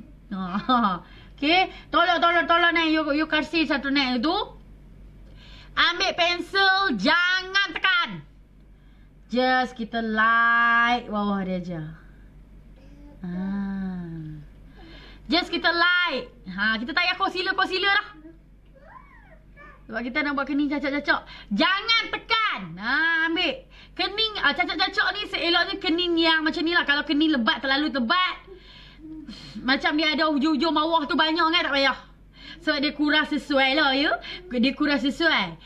Okay. Tolong naik. You kasih satu naik tu. Ambil pensel. Jangan tekan. Just kita light bawah dia je. Just kita light. Kita tak payah concealer dah. Sebab kita nak buat kening cacak-cacak. Jangan tekan. Ambil. Kening cacak-cacak ni seeloknya kening yang macam ni lah. Kalau kening lebat, terlalu lebat. Macam dia ada hujung-hujung bawah tu banyak kan, tak payah. Sebab dia kurang sesuai lah ya. Dia kurang sesuai.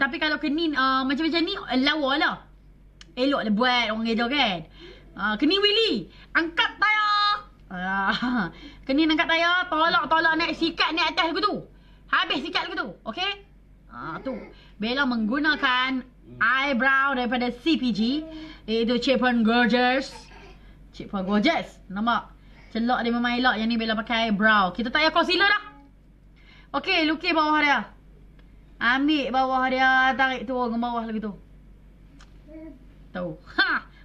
Tapi kalau kening macam-macam ni, lawa lah. Elok dia buat orang edo kan. Kening Willy. Angkat tayar. Kening angkat tayar. Tolak naik. Sikat naik atas aku tu. Habis sikat aku tu. Okay. Tu. Bella menggunakan eyebrow daripada CPG. Iaitu Cik Puan Gorgeous. Nampak? Celok dia memang elok. Yang ni Bella pakai eyebrow. Kita tak payah concealer dah. Okay. Lukis bawah dia. Ambil bawah dia. Tarik turun ke bawah lagi tu. Tahu.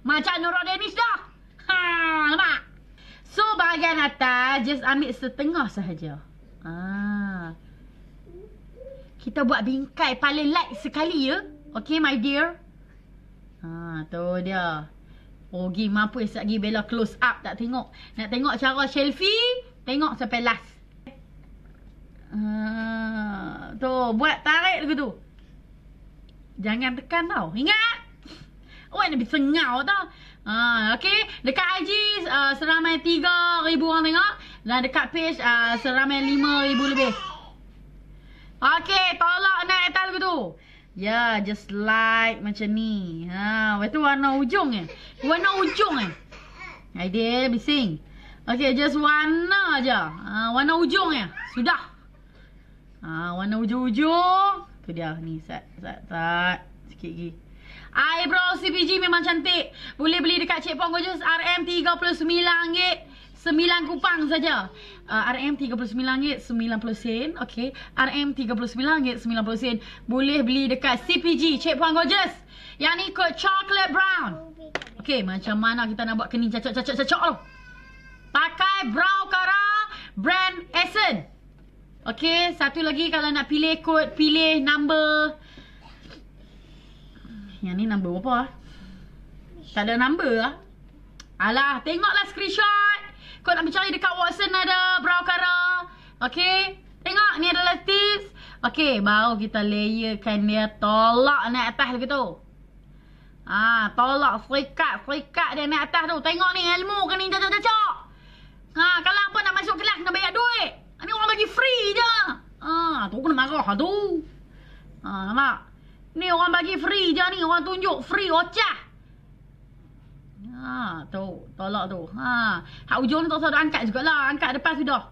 Macam Nurul Danish dah. Nampak? So bahagian atas just ambil setengah sahaja. Kita buat bingkai paling light sekali ya. Okay my dear. Tu dia. Pergi mampus lagi Bella close up tak tengok. Nak tengok cara selfie, tengok sampai last. Tu buat tarik begitu. Jangan tekan tau. Ingat. Nak lebih sengau tau. Okay. Dekat IG seramai 3,000 orang tengok. Dan dekat page seramai 5,000 lebih. Okay. Tolak naik atas begitu. Ya. Just like macam ni. Lepas tu warna ujung eh. Ideal bising. Okay. Just warna je. Warna ujung eh. Sudah. Warna ujung-ujung. Tu dia. Ni. Sat. Sikit lagi. Eyebrow CPG memang cantik. Boleh beli dekat Cik Puan Gorgeous RM39.9 saja. RM39.90. Okey, RM39.90. Boleh beli dekat CPG Cik Puan Gorgeous. Yang ni kod chocolate brown. Okey, macam mana kita nak buat kening cacok-cacok tu? Pakai brow kara, brand Essence. Okay, satu lagi kalau nak pilih kod, pilih number. Yang ni number berapa lah? Tak ada number lah. Alah, tengoklah screenshot. Kau nak mencari dekat Watson ada, Brow Cara. Okay, tengok ni adalah tips. Okay, baru kita layerkan dia. Tolak naik atas begitu. Ah, tolak serikat dia naik atas tu. Tengok ni ilmu kan ni cacok-cacok. Ha, kalau apa nak masuk kelas kena bayar duit. Ni orang bagi free je. Ah, tu kena marah tu. Ah, nampak? Ni orang bagi free je ni, orang tunjuk free ocah. Ha, tu, tolak tu. Ha, hak hujung tu tak usah angkat jugalah. Angkat depan sudah.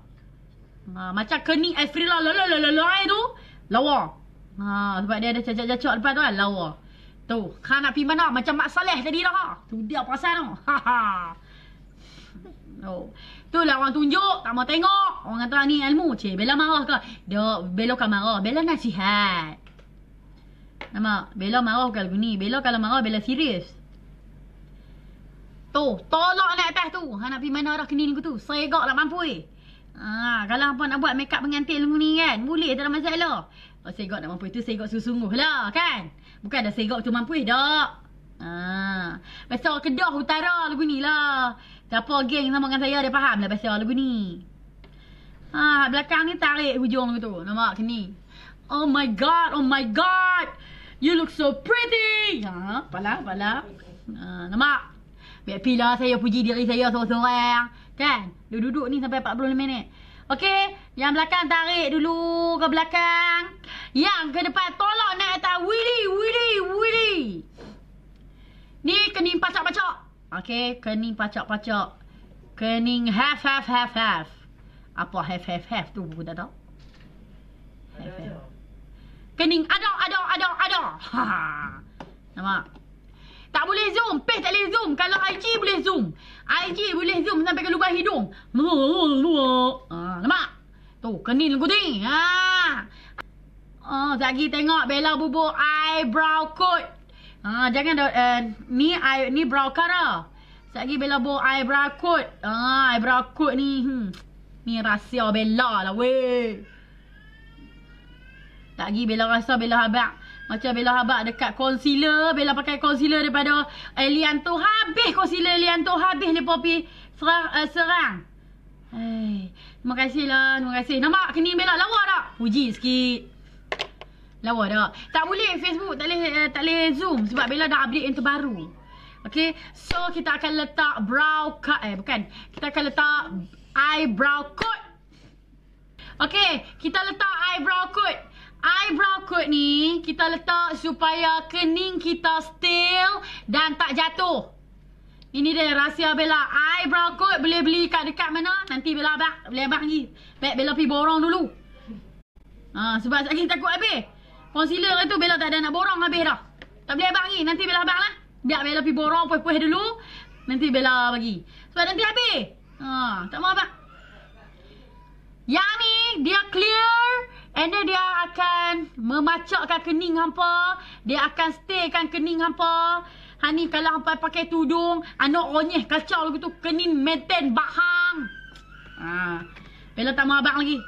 Ha, macam kening Afrila lololololol tu, lawa. Ha, sebab dia ada cacok-cacok depan tu kan, lawa. Tu, kau nak pergi mana? Macam Mak Saleh tadi dah ha. Tu dia perasan tu. Ha ha. Oh. Tu lah orang tunjuk, tak mau tengok. Orang kata ni ilmu. Cik, Bella marah ke? Dok, Bella kan marah. Bella nasihat. Nampak? Bella marah bukan lagu ni. Bella kalau marah, Bella serius. Tu, tolak naik atas tu. Ha, nak pergi mana dah kening aku tu? Segak lah mampu eh. Ha, kalau apa nak buat makeup pengantin lagu ni kan? Boleh, tak ada masalah. Oh, segak nak mampu tu segak sungguh-sungguh lah kan? Bukan dah segak tu mampu eh, dok. Ah, pasal Kedah Utara lagu ni lah. Siapa geng sama dengan saya, dia faham lah pasal lagu ni. Ah, belakang ni tarik hujung lagu tu. Nampak kini. Oh my god, oh my god. You look so pretty. Ha, pala. Ah, nampak? Biar pilah saya puji diri saya seorang-seorang. Kan? Duduk-duduk ni sampai 45 minit. Okey, yang belakang tarik dulu ke belakang. Yang ke depan tolak naik atas. Willy. Ni kening pacak-pacak. Okey, kening pacak-pacak. Kening half. Apa half tu buku tak tahu. Half. Kening ada. Ha. Nampak? Tak boleh zoom, page tak boleh zoom. Kalau IG boleh zoom. IG boleh zoom sampai ke lubang hidung. Ah, nampak? Tu kening lagu ni. Ha. Oh, lagi tengok Bella bubur eyebrow coat. Ah, jangan ni brow cara. Sekejap lagi Bella buat eyebrow coat. Ah, eyebrow coat ni. Ni rahsia Bella lah weh. Tak lagi Bella rasa Bella habaq. Macam Bella habaq dekat concealer, Bella pakai concealer daripada Elianto. Habis concealer Elianto, habis lepas pi serang. Hai, terima kasihlah, terima kasih. Nampak kini Bella lawa tak? Puji sikit. Lawa dah. Tak boleh Facebook, tak boleh Zoom sebab Bella dah update yang terbaru. Okey, so kita akan letak brow cut bukan. Kita akan letak eyebrow coat. Okey, kita letak eyebrow coat. Eyebrow coat ni kita letak supaya kening kita still dan tak jatuh. Ini dia rahsia Bella. Eyebrow coat boleh beli dekat mana? Nanti Bella abang, boleh abang pergi. Baik Bella pergi borong dulu. Ah, sebab sakit takut habis. Concealer tu Bella tak ada nak borong habis dah. Tak boleh abang ni. Nanti Bella abang lah. Biar Bella pergi borong puih-puih dulu. Nanti Bella bagi. Sebab nanti habis. Ha, tak mau abang. Yang ni dia clear. And then dia akan memacakkan kening hampa. Dia akan staykan kening hampa. Ha ni kalau hampa pakai tudung. Anak onyeh kacau lagu tu. Kening maintain bahang. Ha, Bella tak mau abang lagi.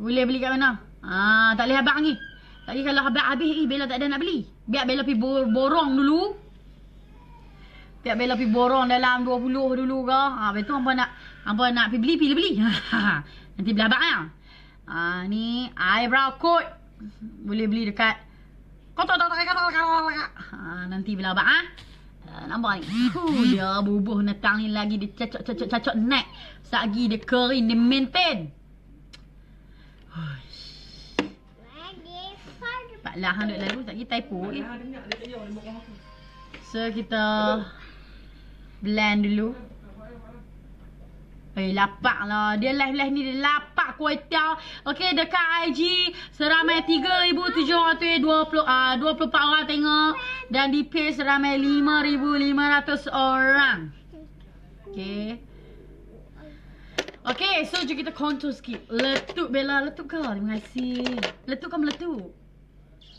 Boleh beli kat mana? Ha, tak boleh abang ni. Tadi kalau habis, Bella tak ada nak beli. Biar Bella pergi borong dulu. Biar Bella pergi borong dalam 20 dulu ke. Ha, lepas tu hampa nak pergi beli. Nanti beli abang lah. Ha, ni eyebrow coat. Boleh beli dekat. Kau tak. Ha, nanti beli abang ah. Ha? Nampak ni. Dia bubuh netang ni lagi. Dia cacok neck. Sagi dia kering. Dia maintain. Lah hang duk lagu tak kita typo okey. So kita blend dulu. Eh lapaklah. Dia live ni dia lapak kuaitau. Okey dekat IG seramai 3724 orang tengok dan di page seramai 5500 orang. Okey. Okey, so jom kita contour sikit. Letup Bella, letup kau. Terima kasih. Letup kau meletup.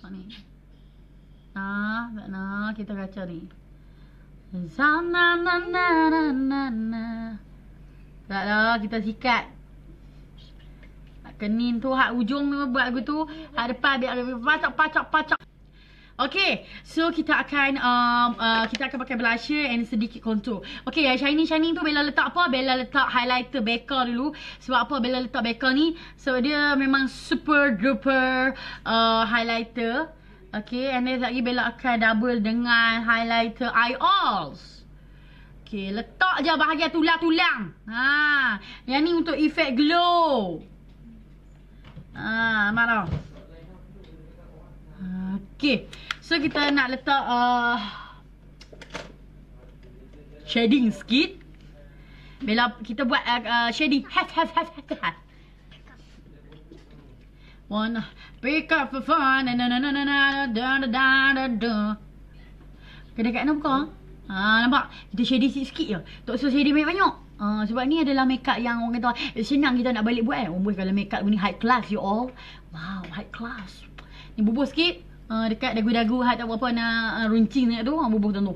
Ni. Nah, kita kaca ni. Sana na na na na. Taklah kita sikat. Kening tu hak ujung memang buat aku tu. Hak depan biar aku pacak. Okay, so kita akan pakai blusher and sedikit contour. Okay, yang shining tu Bella letak apa? Bella letak highlighter Becca dulu. Sebab apa Bella letak Becca ni? Sebab dia memang super duper highlighter. Okay, and then lagi Bella akan double dengan highlighter iols. Okay, letak je bahagian tulang-tulang. Ha, yang ni untuk efek glow. Ha, marah. Okay, so kita nak letak shading sikit. Bila kita buat shading half. Wanna pick up for fun. Kedai kat mana buka? Ha, nampak? Kita shading sikit-sikit je. Tak usah shading banyak-banyak. Sebab ni adalah makeup yang orang kata senang kita nak balik buat kan. Omboy kalau makeup ni high class you all. Wow, high class. Ni bubuh sikit. Dekat dagu-dagu hak tak berapa nak runcing sangat tu. Bubuh macam tu.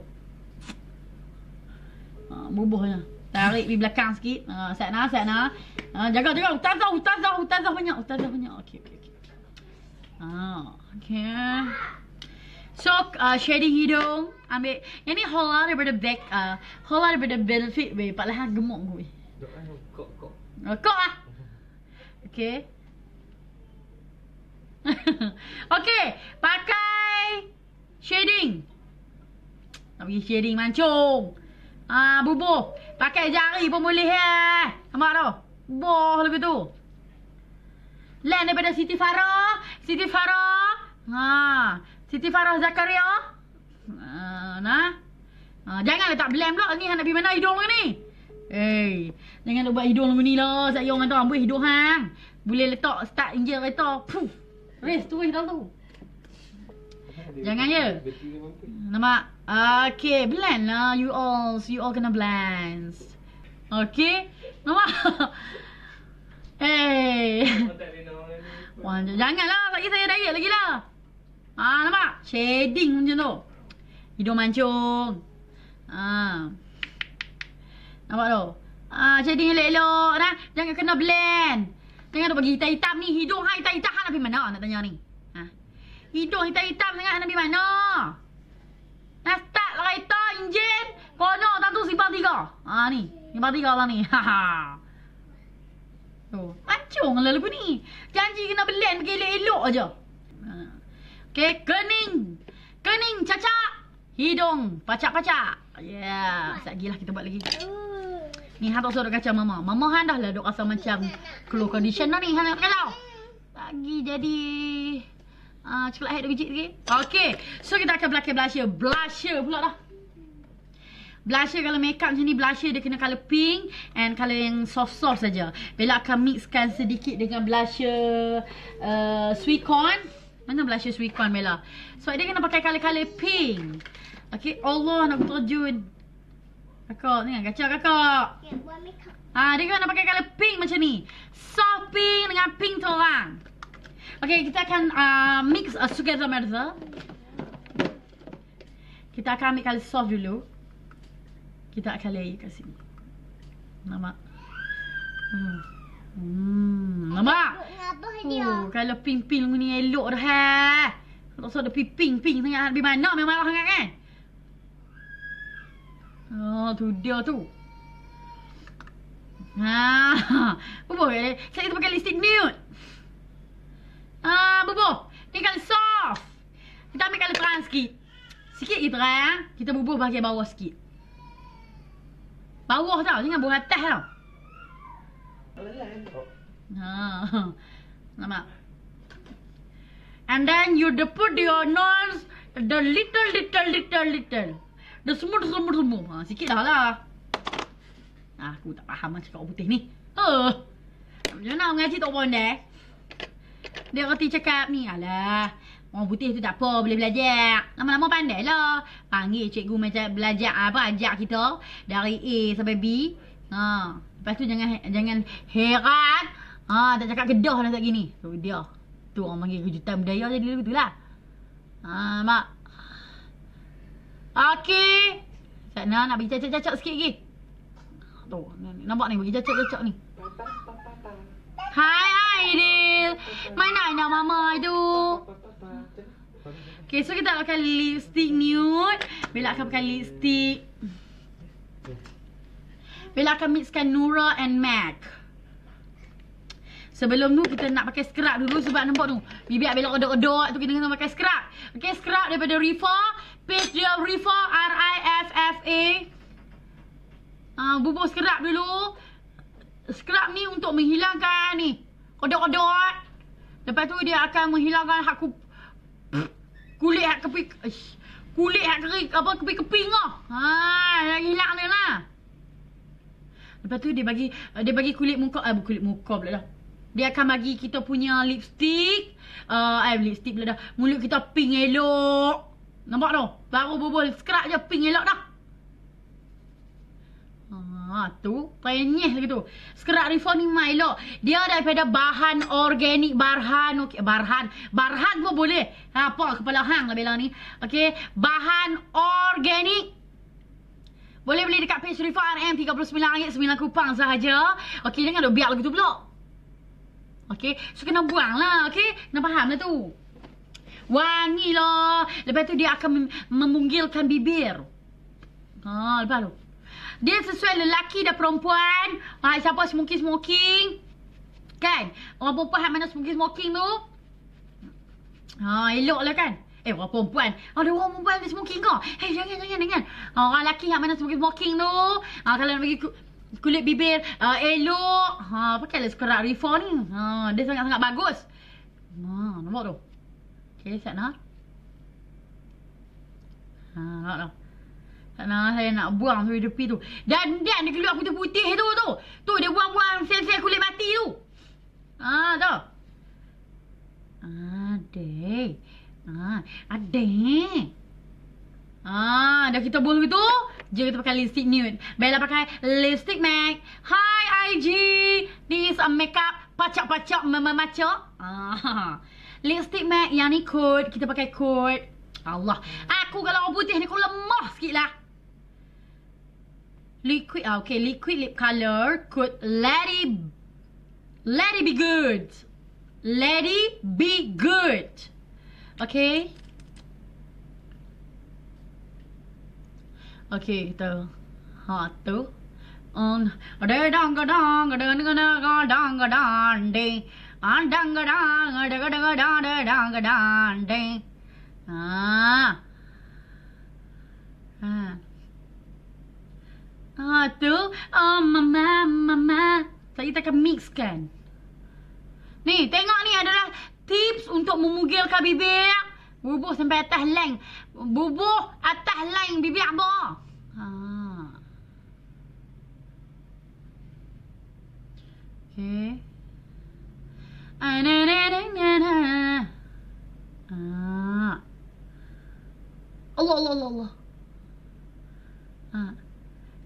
Bubuh je. Tarik pergi belakang sikit. Sana. Jaga. Utazah banyak. Okay. Okay. So, shading hidung. Ambil. Yang ni hola daripada back. Hola daripada benefit. Weh, Pak Lahan gemuk gue. Kok lah. Okay. Okay, pakai shading. Tak pergi shading mancung. Bubuh. Pakai jari pun boleh eh. Nampak tau? Boh lebih tu. Lain daripada Siti Farah. Siti Farah Zakaria. Jangan letak blend pula. Ni nak pergi mana hidung lu ni? Jangan nak buat hidung lu ni lah. Saya orang kata amboi hidung hang. Boleh letak start engine kereta. Puh. Rest tu hidung tu. Jangan je. Nampak? Okay, blend lah you all. You all kena blend. Okay. Nampak? Janganlah. Lagi saya diet lagi lah. Nampak? Shading macam tu. Hidung mancung. Nampak tu? Shading elok-elok dah. Jangan kena blend. Jangan tu bagi hitam-hitam ni. Hidung hang hitam-hitam hang nak pergi mana? Nak tanya ni. Hidung hitam-hitam sangat hang nak pergi mana? Nak start lah kereta, enjin. Kono tak tu simpang tiga. Ni. Simpang tiga lah ni. Oh, mancung lah lepas ni. Janji kena blend pergi elok-elok je. Okay, kening cacak. Hidung pacak-pacak. Yeah. Sekejap lagi lah kita buat lagi. Ni hang tak suruh kacau mama. Mama hang dah lah duk rasa macam close conditioner ni hang nak kalau. Lagi jadi coklat head biji lagi. Okey. So kita akan pakai blusher. Blusher pula dah. Blusher kalau makeup macam ni blusher dia kena color pink and color yang soft-soft saja. Bella akan mixkan sedikit dengan blusher sweet corn. Mana blusher sweet corn Bella? Sebab dia kena pakai color-color pink. Okey, Allah nak terjun. Kakak, ni kacau kakak. Ya, buat makeup. Dia kena pakai color pink macam ni. Soft pink dengan pink terang. Okay, kita akan mix together. Kita akan ambil color soft dulu. Kita akan layer kat sini. Nampak? Nampak? Color pink-pink ni elok dah. Tak usah ada pink-pink sangat. Habis mana memang marah sangat kan? Tu dia tu. Bubuh kat dia. Saya kita pakai lipstick nude. Bubuh. Ni kan soft. Kita ambil color terang sikit. Sikit je terang. Kita bubuh bahagian bawah sikit. Bawah tau. Jangan bubuh atas tau. Nampak? And then you put your nose. The little. Dah semua. Sikit dah lah. Aku tak faham lah cakap orang putih ni. Macam mana mengaji tak pandai. Dia reti cakap ni. Alah. Orang putih tu tak apa. Boleh belajar. Lama-lama pandai lah. Panggil cikgu macam belajar apa. Ajak kita. Dari A sampai B. Lepas tu jangan heran. Tak cakap Kedah dah tak gini. Tu dia. Tu orang panggil kejutan budaya jadi lebih tu lah. Mak. Okey. Sana nak bagi cacak-cacak sikit lagi. Tu, nampak ni bagi cacak-cacak ni. Hai, Aidil. Mana anak mama tu? Okay, so kita akan pakai lipstick nude. Bella akan pakai lipstick. Bella akan mixkan Nura and MAC. Sebelum tu kita nak pakai scrub dulu sebab nampak tu bibir Bella odok-odok tu, kita kena pakai scrub. Okay, scrub daripada Riffaa. Page dia Riffaa R-I-F-F-A. Bubur scrub dulu. Scrub ni untuk menghilangkan ni odok-odok. Lepas tu dia akan menghilangkan hak kulit hak keping, kulit hak kering, apa keping-keping lah. Hilang dia lah. Lepas tu dia bagi kulit muka, kulit muka pula dah. Dia akan bagi kita punya lipstick, lipstick pula dah. Mulut kita pink elok. Nampak tu? Baru bubul scrub je pink elok dah. Tu penyeh lagi tu. Scrub Riffaa ni mai elok. Dia daripada bahan organik, bahan okey, bahan pun boleh. Apa kepala hang lah Bella ni. Okey, bahan organik. Boleh beli dekat page Riffaa RM RM39.9 sahaja. Okey, jangan duk biar lagu tu pula. Okey, so kena buang lah. Okey, kena faham lah tu. Wangi lah. Lepas tu dia akan memunggilkan bibir. Lepas tu dia sesuai lelaki dan perempuan. Siapa smoking-smoking kan? Orang perempuan mana smoking-smoking tu elok lah kan? Orang perempuan, ada orang perempuan ada smoking kau. Hei, jangan. Orang lelaki yang mana smoking-smoking tu, kalau nak bagi kulit bibir elok, pakailah scrub Riffaa ni. Dia sangat-sangat bagus. Nampak tu? Okay, Satna. Nampak tak? Satna, saya nak buang sampai tepi tu. Dan dia keluar putih-putih tu. Tu dia buang-buang sel-sel kulit mati tu. Tau? Adik. Adik. Dah kita buang begitu. Jom kita pakai lipstick nude. Bella pakai lipstick MAC. Hi IG. This makeup pacak-pacak memacak. Lipstick MAC yang ni kod. Kita pakai kod. Allah. Aku kalau orang putih ni aku lemah sikit lah. Liquid. Okay. Liquid lip colour. Kod Lady. Lady Be Good. Lady Be Good. Okay. Okay. Kita. Tu. Tu. Oh mama. Kita akan mixkan. Ni tengok ni adalah tips untuk memugilkan bibir. Bubuh sampai atas lain. Bubuh atas lain bibir apa? Okay. Allah.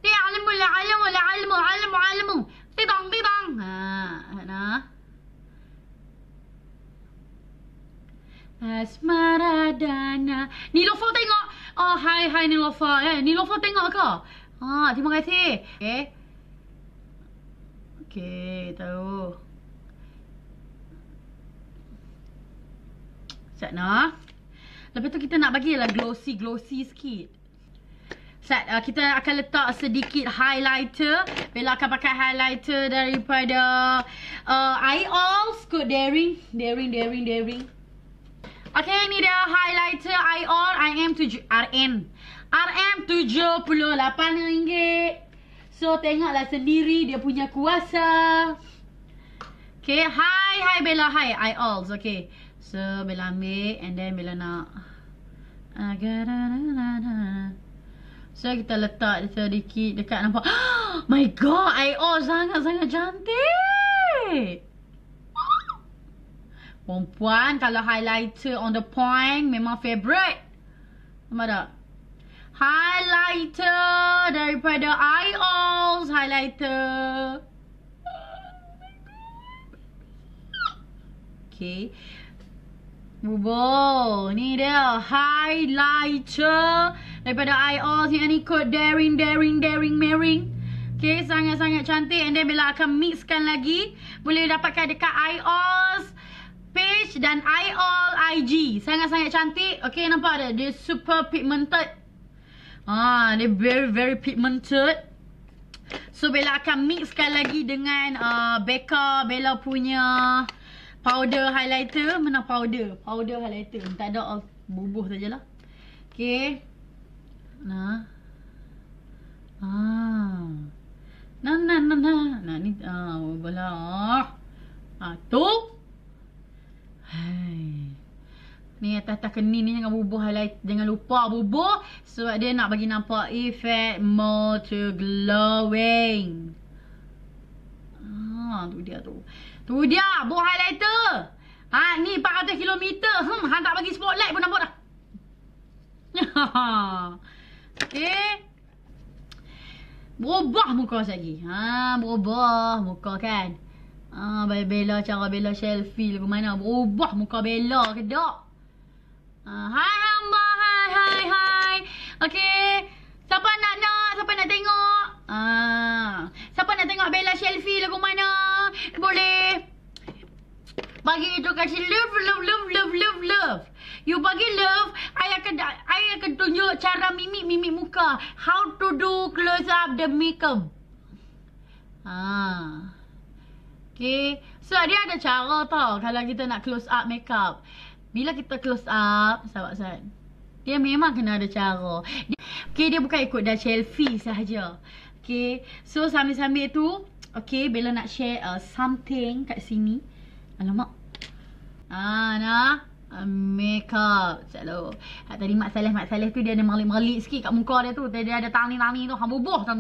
Dia alimu. Tidang. Asmara dana. Nilofa tengok. Hai Nilofa. Nilofa tengok ke? Terima kasih. Okey, tahu. Satna. Lepas tu kita nak bagilah glossy sikit. Sat, kita akan letak sedikit highlighter. Bella akan pakai highlighter daripada iols. Good daring. Okay, ni dia highlighter iol RM78. So tengoklah sendiri dia punya kuasa. Okay, hi Bella, hi iols. Okay. So Bella ambil and then Bella nak so kita letak sedikit dekat, nampak. My god, iols sangat-sangat cantik. Perempuan kalau highlighter on the point memang favorite. Nampak tak? Highlighter daripada iols. Okay. Wow, ni dia highlighter daripada iols yang ni kod daring. Okay, sangat-sangat cantik. And then bila akan mixkan lagi, boleh dapatkan dekat iols page dan iol IG. Sangat-sangat cantik. Okay, nampak tak? Dia super pigmented. Dia very pigmented. So Bella akan mixkan lagi dengan Becca, Bella punya powder highlighter. Mana powder? Powder highlighter. Tak ada, bubuh sajalah. Okay. Nah. Nah ni bola. Tu. Hai. Ni atas-atas kening ni jangan bubuh highlight, jangan lupa bubuh sebab dia nak bagi nampak effect more to glowing. Tu dia tu. Tu dia bubuh highlighter. Ni 400 km. Hang tak bagi spotlight pun nampak dah. Okey. Berubah muka lagi. Berubah muka kan. Bella, cara Bella selfie bagaimana? Berubah muka Bella ke tak? Hai. Okey. Siapa nak tengok? Siapa nak tengok Bella selfie bagaimana? Boleh bagi itu kasi love. You bagi love, I akan tunjuk cara mimik muka. How to do close up the makeup. Okay. So dia ada cara tau kalau kita nak close up makeup. Bila kita close up, sahabat-sahabat, dia memang kena ada cara. Okay, dia bukan ikut dah selfie sahaja. Okay. So sambil-sambil tu, okay, Bella nak share something kat sini. Alamak. Makeup. Selalu. Tadi Mak Saleh tu dia ada merlik-merlik sikit kat muka dia tu. Tadi ada tangi-tangi tu. Hang bubuh tu.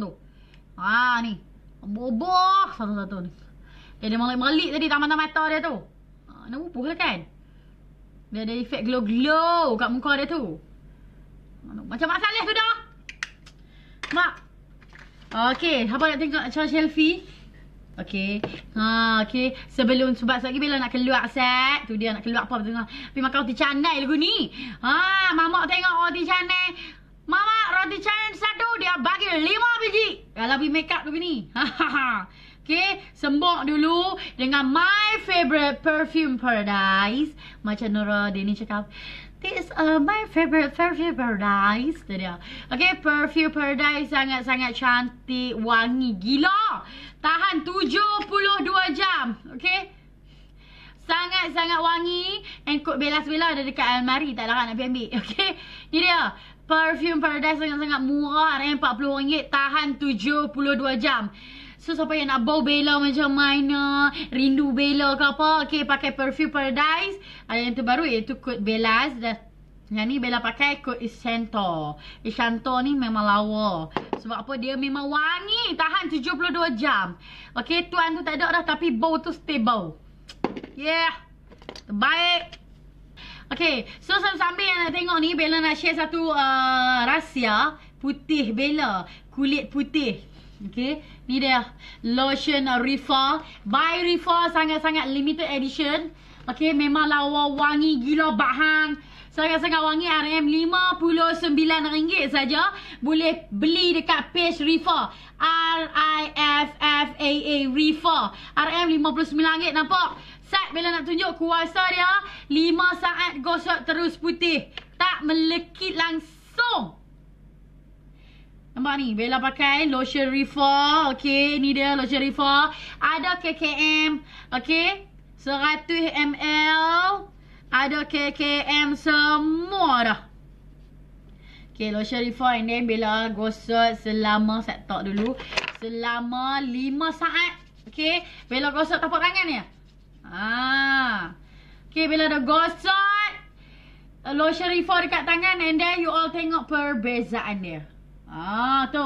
Ni. Bubuh satu-satu ni. Dia ada merlik-merlik tadi tangan mata dia tu. Nak bubuh lah kan? Dia ada efek glow-glow kat muka dia tu. Macam Mak Saleh tu dah. Mak. Okey, haba nak tengok macam selfie. Okey. Okey. Sebelum sebab lagi Bella nak keluar set. Tu dia nak keluar apa tengah. Pergi makan roti canai lagu ni. Mamak tengok roti canai. Mamak roti canai satu dia bagi 5 biji. Kalau pergi make up lagu ni. Okey, sembok dulu dengan my favorite Perfume Paradise. Macam Nora dia ni cakap, this my favorite Perfume Paradise. Tu dia. Okey, Perfume Paradise sangat-sangat cantik, wangi gila. Tahan 72 jam. Okay. Sangat-sangat wangi. And kod Bella ada dekat almari. Tak larang nak pergi ambil. Okay. Ni dia. Perfume Paradise sangat-sangat murah. RM40. Tahan 72 jam. So siapa yang nak bau Bella macam mana, rindu Bella ke apa, okay, pakai Perfume Paradise. Yang terbaru iaitu kod Bella. Yang ni Bella pakai kod Elianto. Elianto ni memang lawa. Sebab apa? Dia memang wangi. Tahan 72 jam. Okay, tuan tu tak ada dah. Tapi bau tu stay bau. Yeah. Terbaik. Okay. So sambil yang nak tengok ni, Bella nak share satu rahsia. Putih Bella. Kulit putih. Okay. Ni dia. Lotion Riffaa. By Riffaa. Sangat-sangat limited edition. Okay. Memang lawa. Wangi gila bahang. Sangat-sangat wangi. RM59 saja. Boleh beli dekat page Riffaa. Riffaa. Riffaa. RM59. Nampak? Set Bella nak tunjuk kuasa dia. 5 saat gosok terus putih. Tak melekit langsung. Nampak ni? Bella pakai lotion Riffaa. Okay. Ni dia lotion Riffaa. Ada KKM. Okay. 100 ml. Ada KKM semua dah. Okay, lotion Riffaa. And then Bella gosok selama, set tak dulu, selama 5 saat. Okay, Bella gosok tapak tangan ni. Okay, Bella dah gosok lotion Riffaa dekat tangan. And then you all tengok perbezaan dia. Tu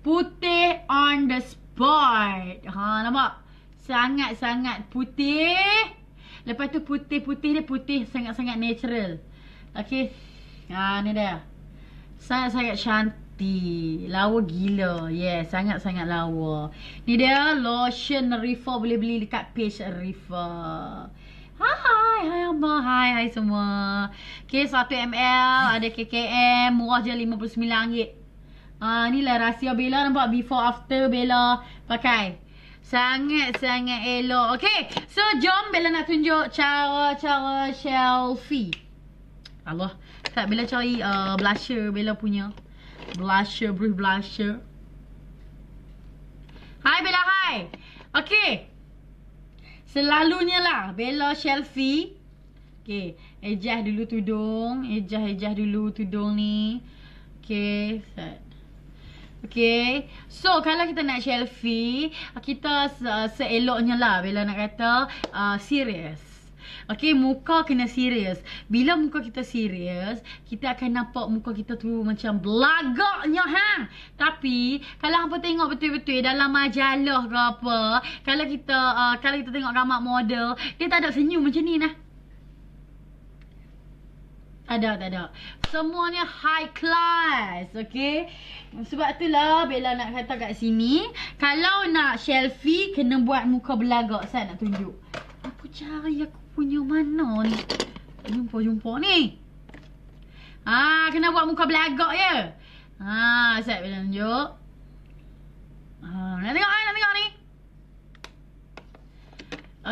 putih on the spot. Nampak? Sangat-sangat putih. Lepas tu putih-putih dia putih sangat-sangat natural. Okay. Ni dia. Sangat-sangat cantik. Lawa gila. Yeah, sangat-sangat lawa. Ni dia lotion Riffaa, boleh beli dekat page Riffaa. Hai semua. Okay, 1 ml ada KKM, murah je RM59. Ni lah rahsia Bella, nampak before after Bella pakai. Sangat-sangat elok. Okay, so jom Bella nak tunjuk cara-cara selfie. Allah, tak Bella cari blusher Bella punya. Blusher, brush blusher. Hai Bella, hai. Okay, selalunya lah Bella selfie. Okay, ejah dulu tudung. Ejah dulu tudung ni. Okay, set. Okay, so kalau kita nak selfie, kita seeloknya lah Bella nak kata serious. Okay, muka kena serious. Bila muka kita serious, kita akan nampak muka kita tu macam belagaknya hang. Tapi kalau hangpa tengok betul-betul dalam majalah ke apa, kalau kita tengok gambar model, dia tak ada senyum macam ni lah. Tak ada. Semuanya high class, okay? Sebab itulah Bella nak kata kat sini, kalau nak selfie, kena buat muka belagak. Saya nak tunjuk. Aku cari aku punya mana ni. Jumpa ni. Kena buat muka belagak ya. Saya Bella tunjuk. Nak tengok kan? Nak tengok ni.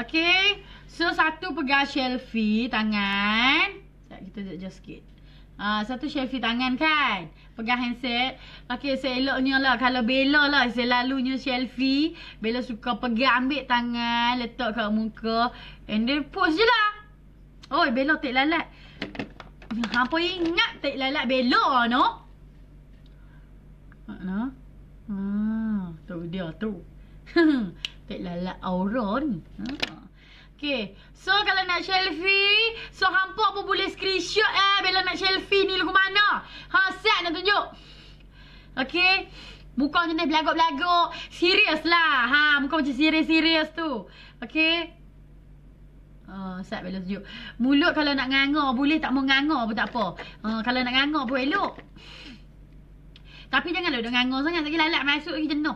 Okay. So, satu pegang selfie tangan. Kita adjust sikit. Satu selfie tangan kan. Pegang handset. Okay, seeloknya lah. Kalau Bella lah selalunya selfie, Bella suka pegang ambil tangan, letak kat muka, and then post je lah. Oh, Bella tak lalat. Hampa ingat tak lalat Bella no? Tu dia tu. Tak lalat aura ni. Okay, so kalau nak selfie, so hampa pun boleh screenshot Bella nak selfie ni lagu mana. Set nak tunjuk. Okay, muka jenis belagok-belagok. Serius lah. Muka macam serius-serius tu. Okay. Set Bella tunjuk. Mulut kalau nak nganga boleh, tak mau nganga pun tak apa. Kalau nak nganga pun elok. Tapi janganlah duk nganga sangat, lagi lalat masuk lagi jenuh.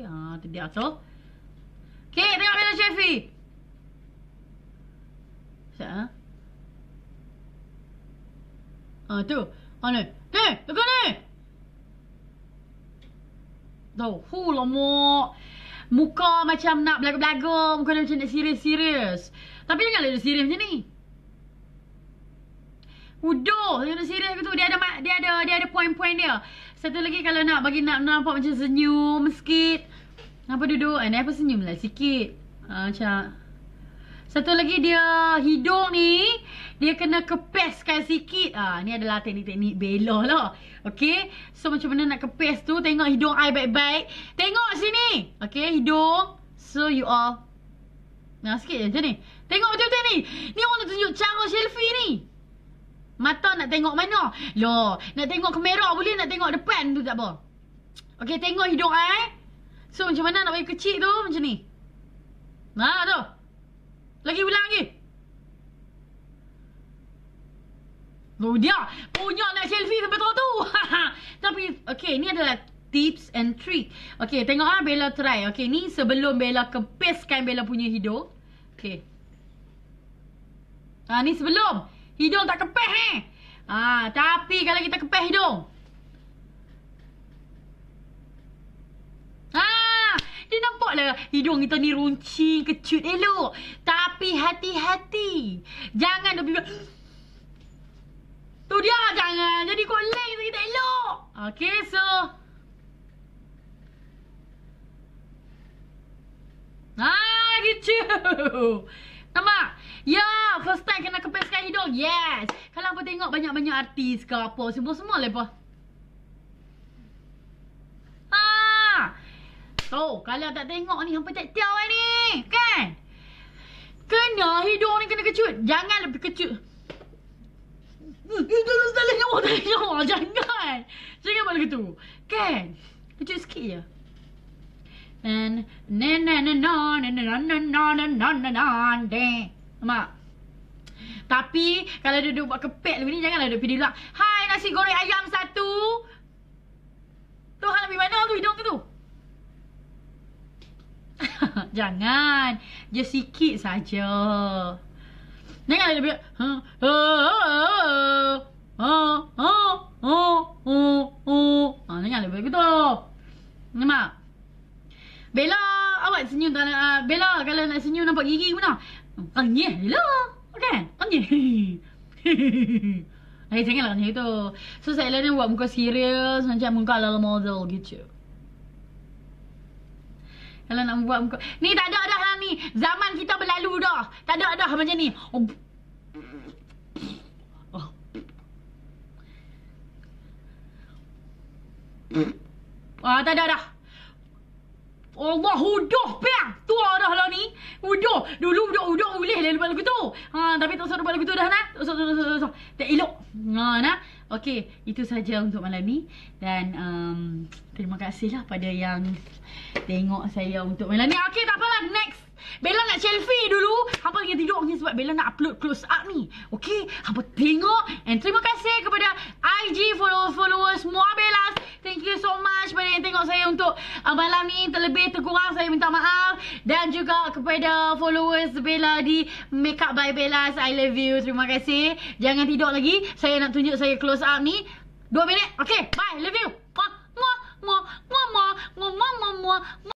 Okay, tu dia tu. Okay, tengok Bella selfie. Sekejap. Tu. Ni. Ni. Dekat ni. Tuh. Lama. Muka macam nak belagak-belagak. Muka macam nak serius-serius. Tapi janganlah dia serius macam ni. Udah. Dia serius ke tu. Dia ada poin-poin dia. Satu lagi kalau nak bagi nak nampak macam senyum sikit. Kenapa duduk? Kenapa senyum lah sikit? Macam. Satu lagi dia hidung ni, dia kena kepeskan sikit. Ni adalah teknik-teknik Bella lah. Okay. So macam mana nak kepes tu. Tengok hidung I baik-baik. Tengok sini. Okay, hidung. So you all. Sikit je macam ni. Tengok betul-betul ni. Ni orang nak tunjuk cara selfie ni. Mata nak tengok mana? Loh, nak tengok kamera boleh, nak tengok depan tu tak apa. Okay, tengok hidung I. So macam mana nak bagi kecil tu macam ni. Tu. Lagi ulang lagi. Dia punya nak selfie sampai tahu tu. Tapi okay, ni adalah tips and trick. Okay, tengok Bella try. Okay, ni sebelum Bella kempeskan Bella punya hidung. Okay. Ni sebelum. Hidung tak kempes tapi kalau kita kempes hidung, dia nampaklah hidung kita ni runcing, kecut, elok. Tapi hati-hati. Jangan dia bila tu dia, jangan jadi koleng kita tak elok. Okay, so kecut. Nampak? Ya, first time kena kepeskan hidung. Yes. Kalau apa tengok banyak-banyak artis ke apa, semua-semua lah apa. So, kalau tak tengok ni, hampa tak tahu ni. Kan? Kena hidung ni kena kecut. Jangan lebih kecut. Tak ada nyawa. Jangan buat begitu. Kan? Kecut sikit je. Dan, nampak? Tapi, kalau dia duduk buat kepek lebih ni, janganlah duduk pilih luar. Hai, nasi goreng ayam satu. Tu, hang lebih mana tu hidung ke tu? Jangan. Dia sikit saja. Jangan ada dia. Konyeh lah. Kan? Konyeh. Eh, janganlah konyeh tu. So, saya ni buat muka serius macam muka ala model gitu. Kalau nak buat muka... Ni tak ada dah lah ni. Zaman kita berlalu dah. Tak ada dah macam ni. Oh. Oh. Ah, tak ada dah. Allah huduh piang. Tua dah lah ni. Huduh. Dulu huduh boleh lah lepas lagu tu. Ha, tapi tak usah lepas lagu tu dah nak. Tak usah. Tak elok. Ha, nak. Okey. Itu saja untuk malam ni. Dan terima kasih lah pada yang tengok saya untuk malam ni. Okey, tak apalah. Next. Bella nak selfie dulu. Hampa lagi tidur ni sebab Bella nak upload close up ni. Okey. Hampa tengok. And terima kasih kepada IG followers semua Bella. Thank you so much pada yang tengok saya untuk malam ni. Terlebih terkurang saya minta maaf. Dan juga kepada followers Bella di Makeup by Bella, I love you. Terima kasih. Jangan tidur lagi. Saya nak tunjuk saya close up ni. 2 minit. Okay, bye.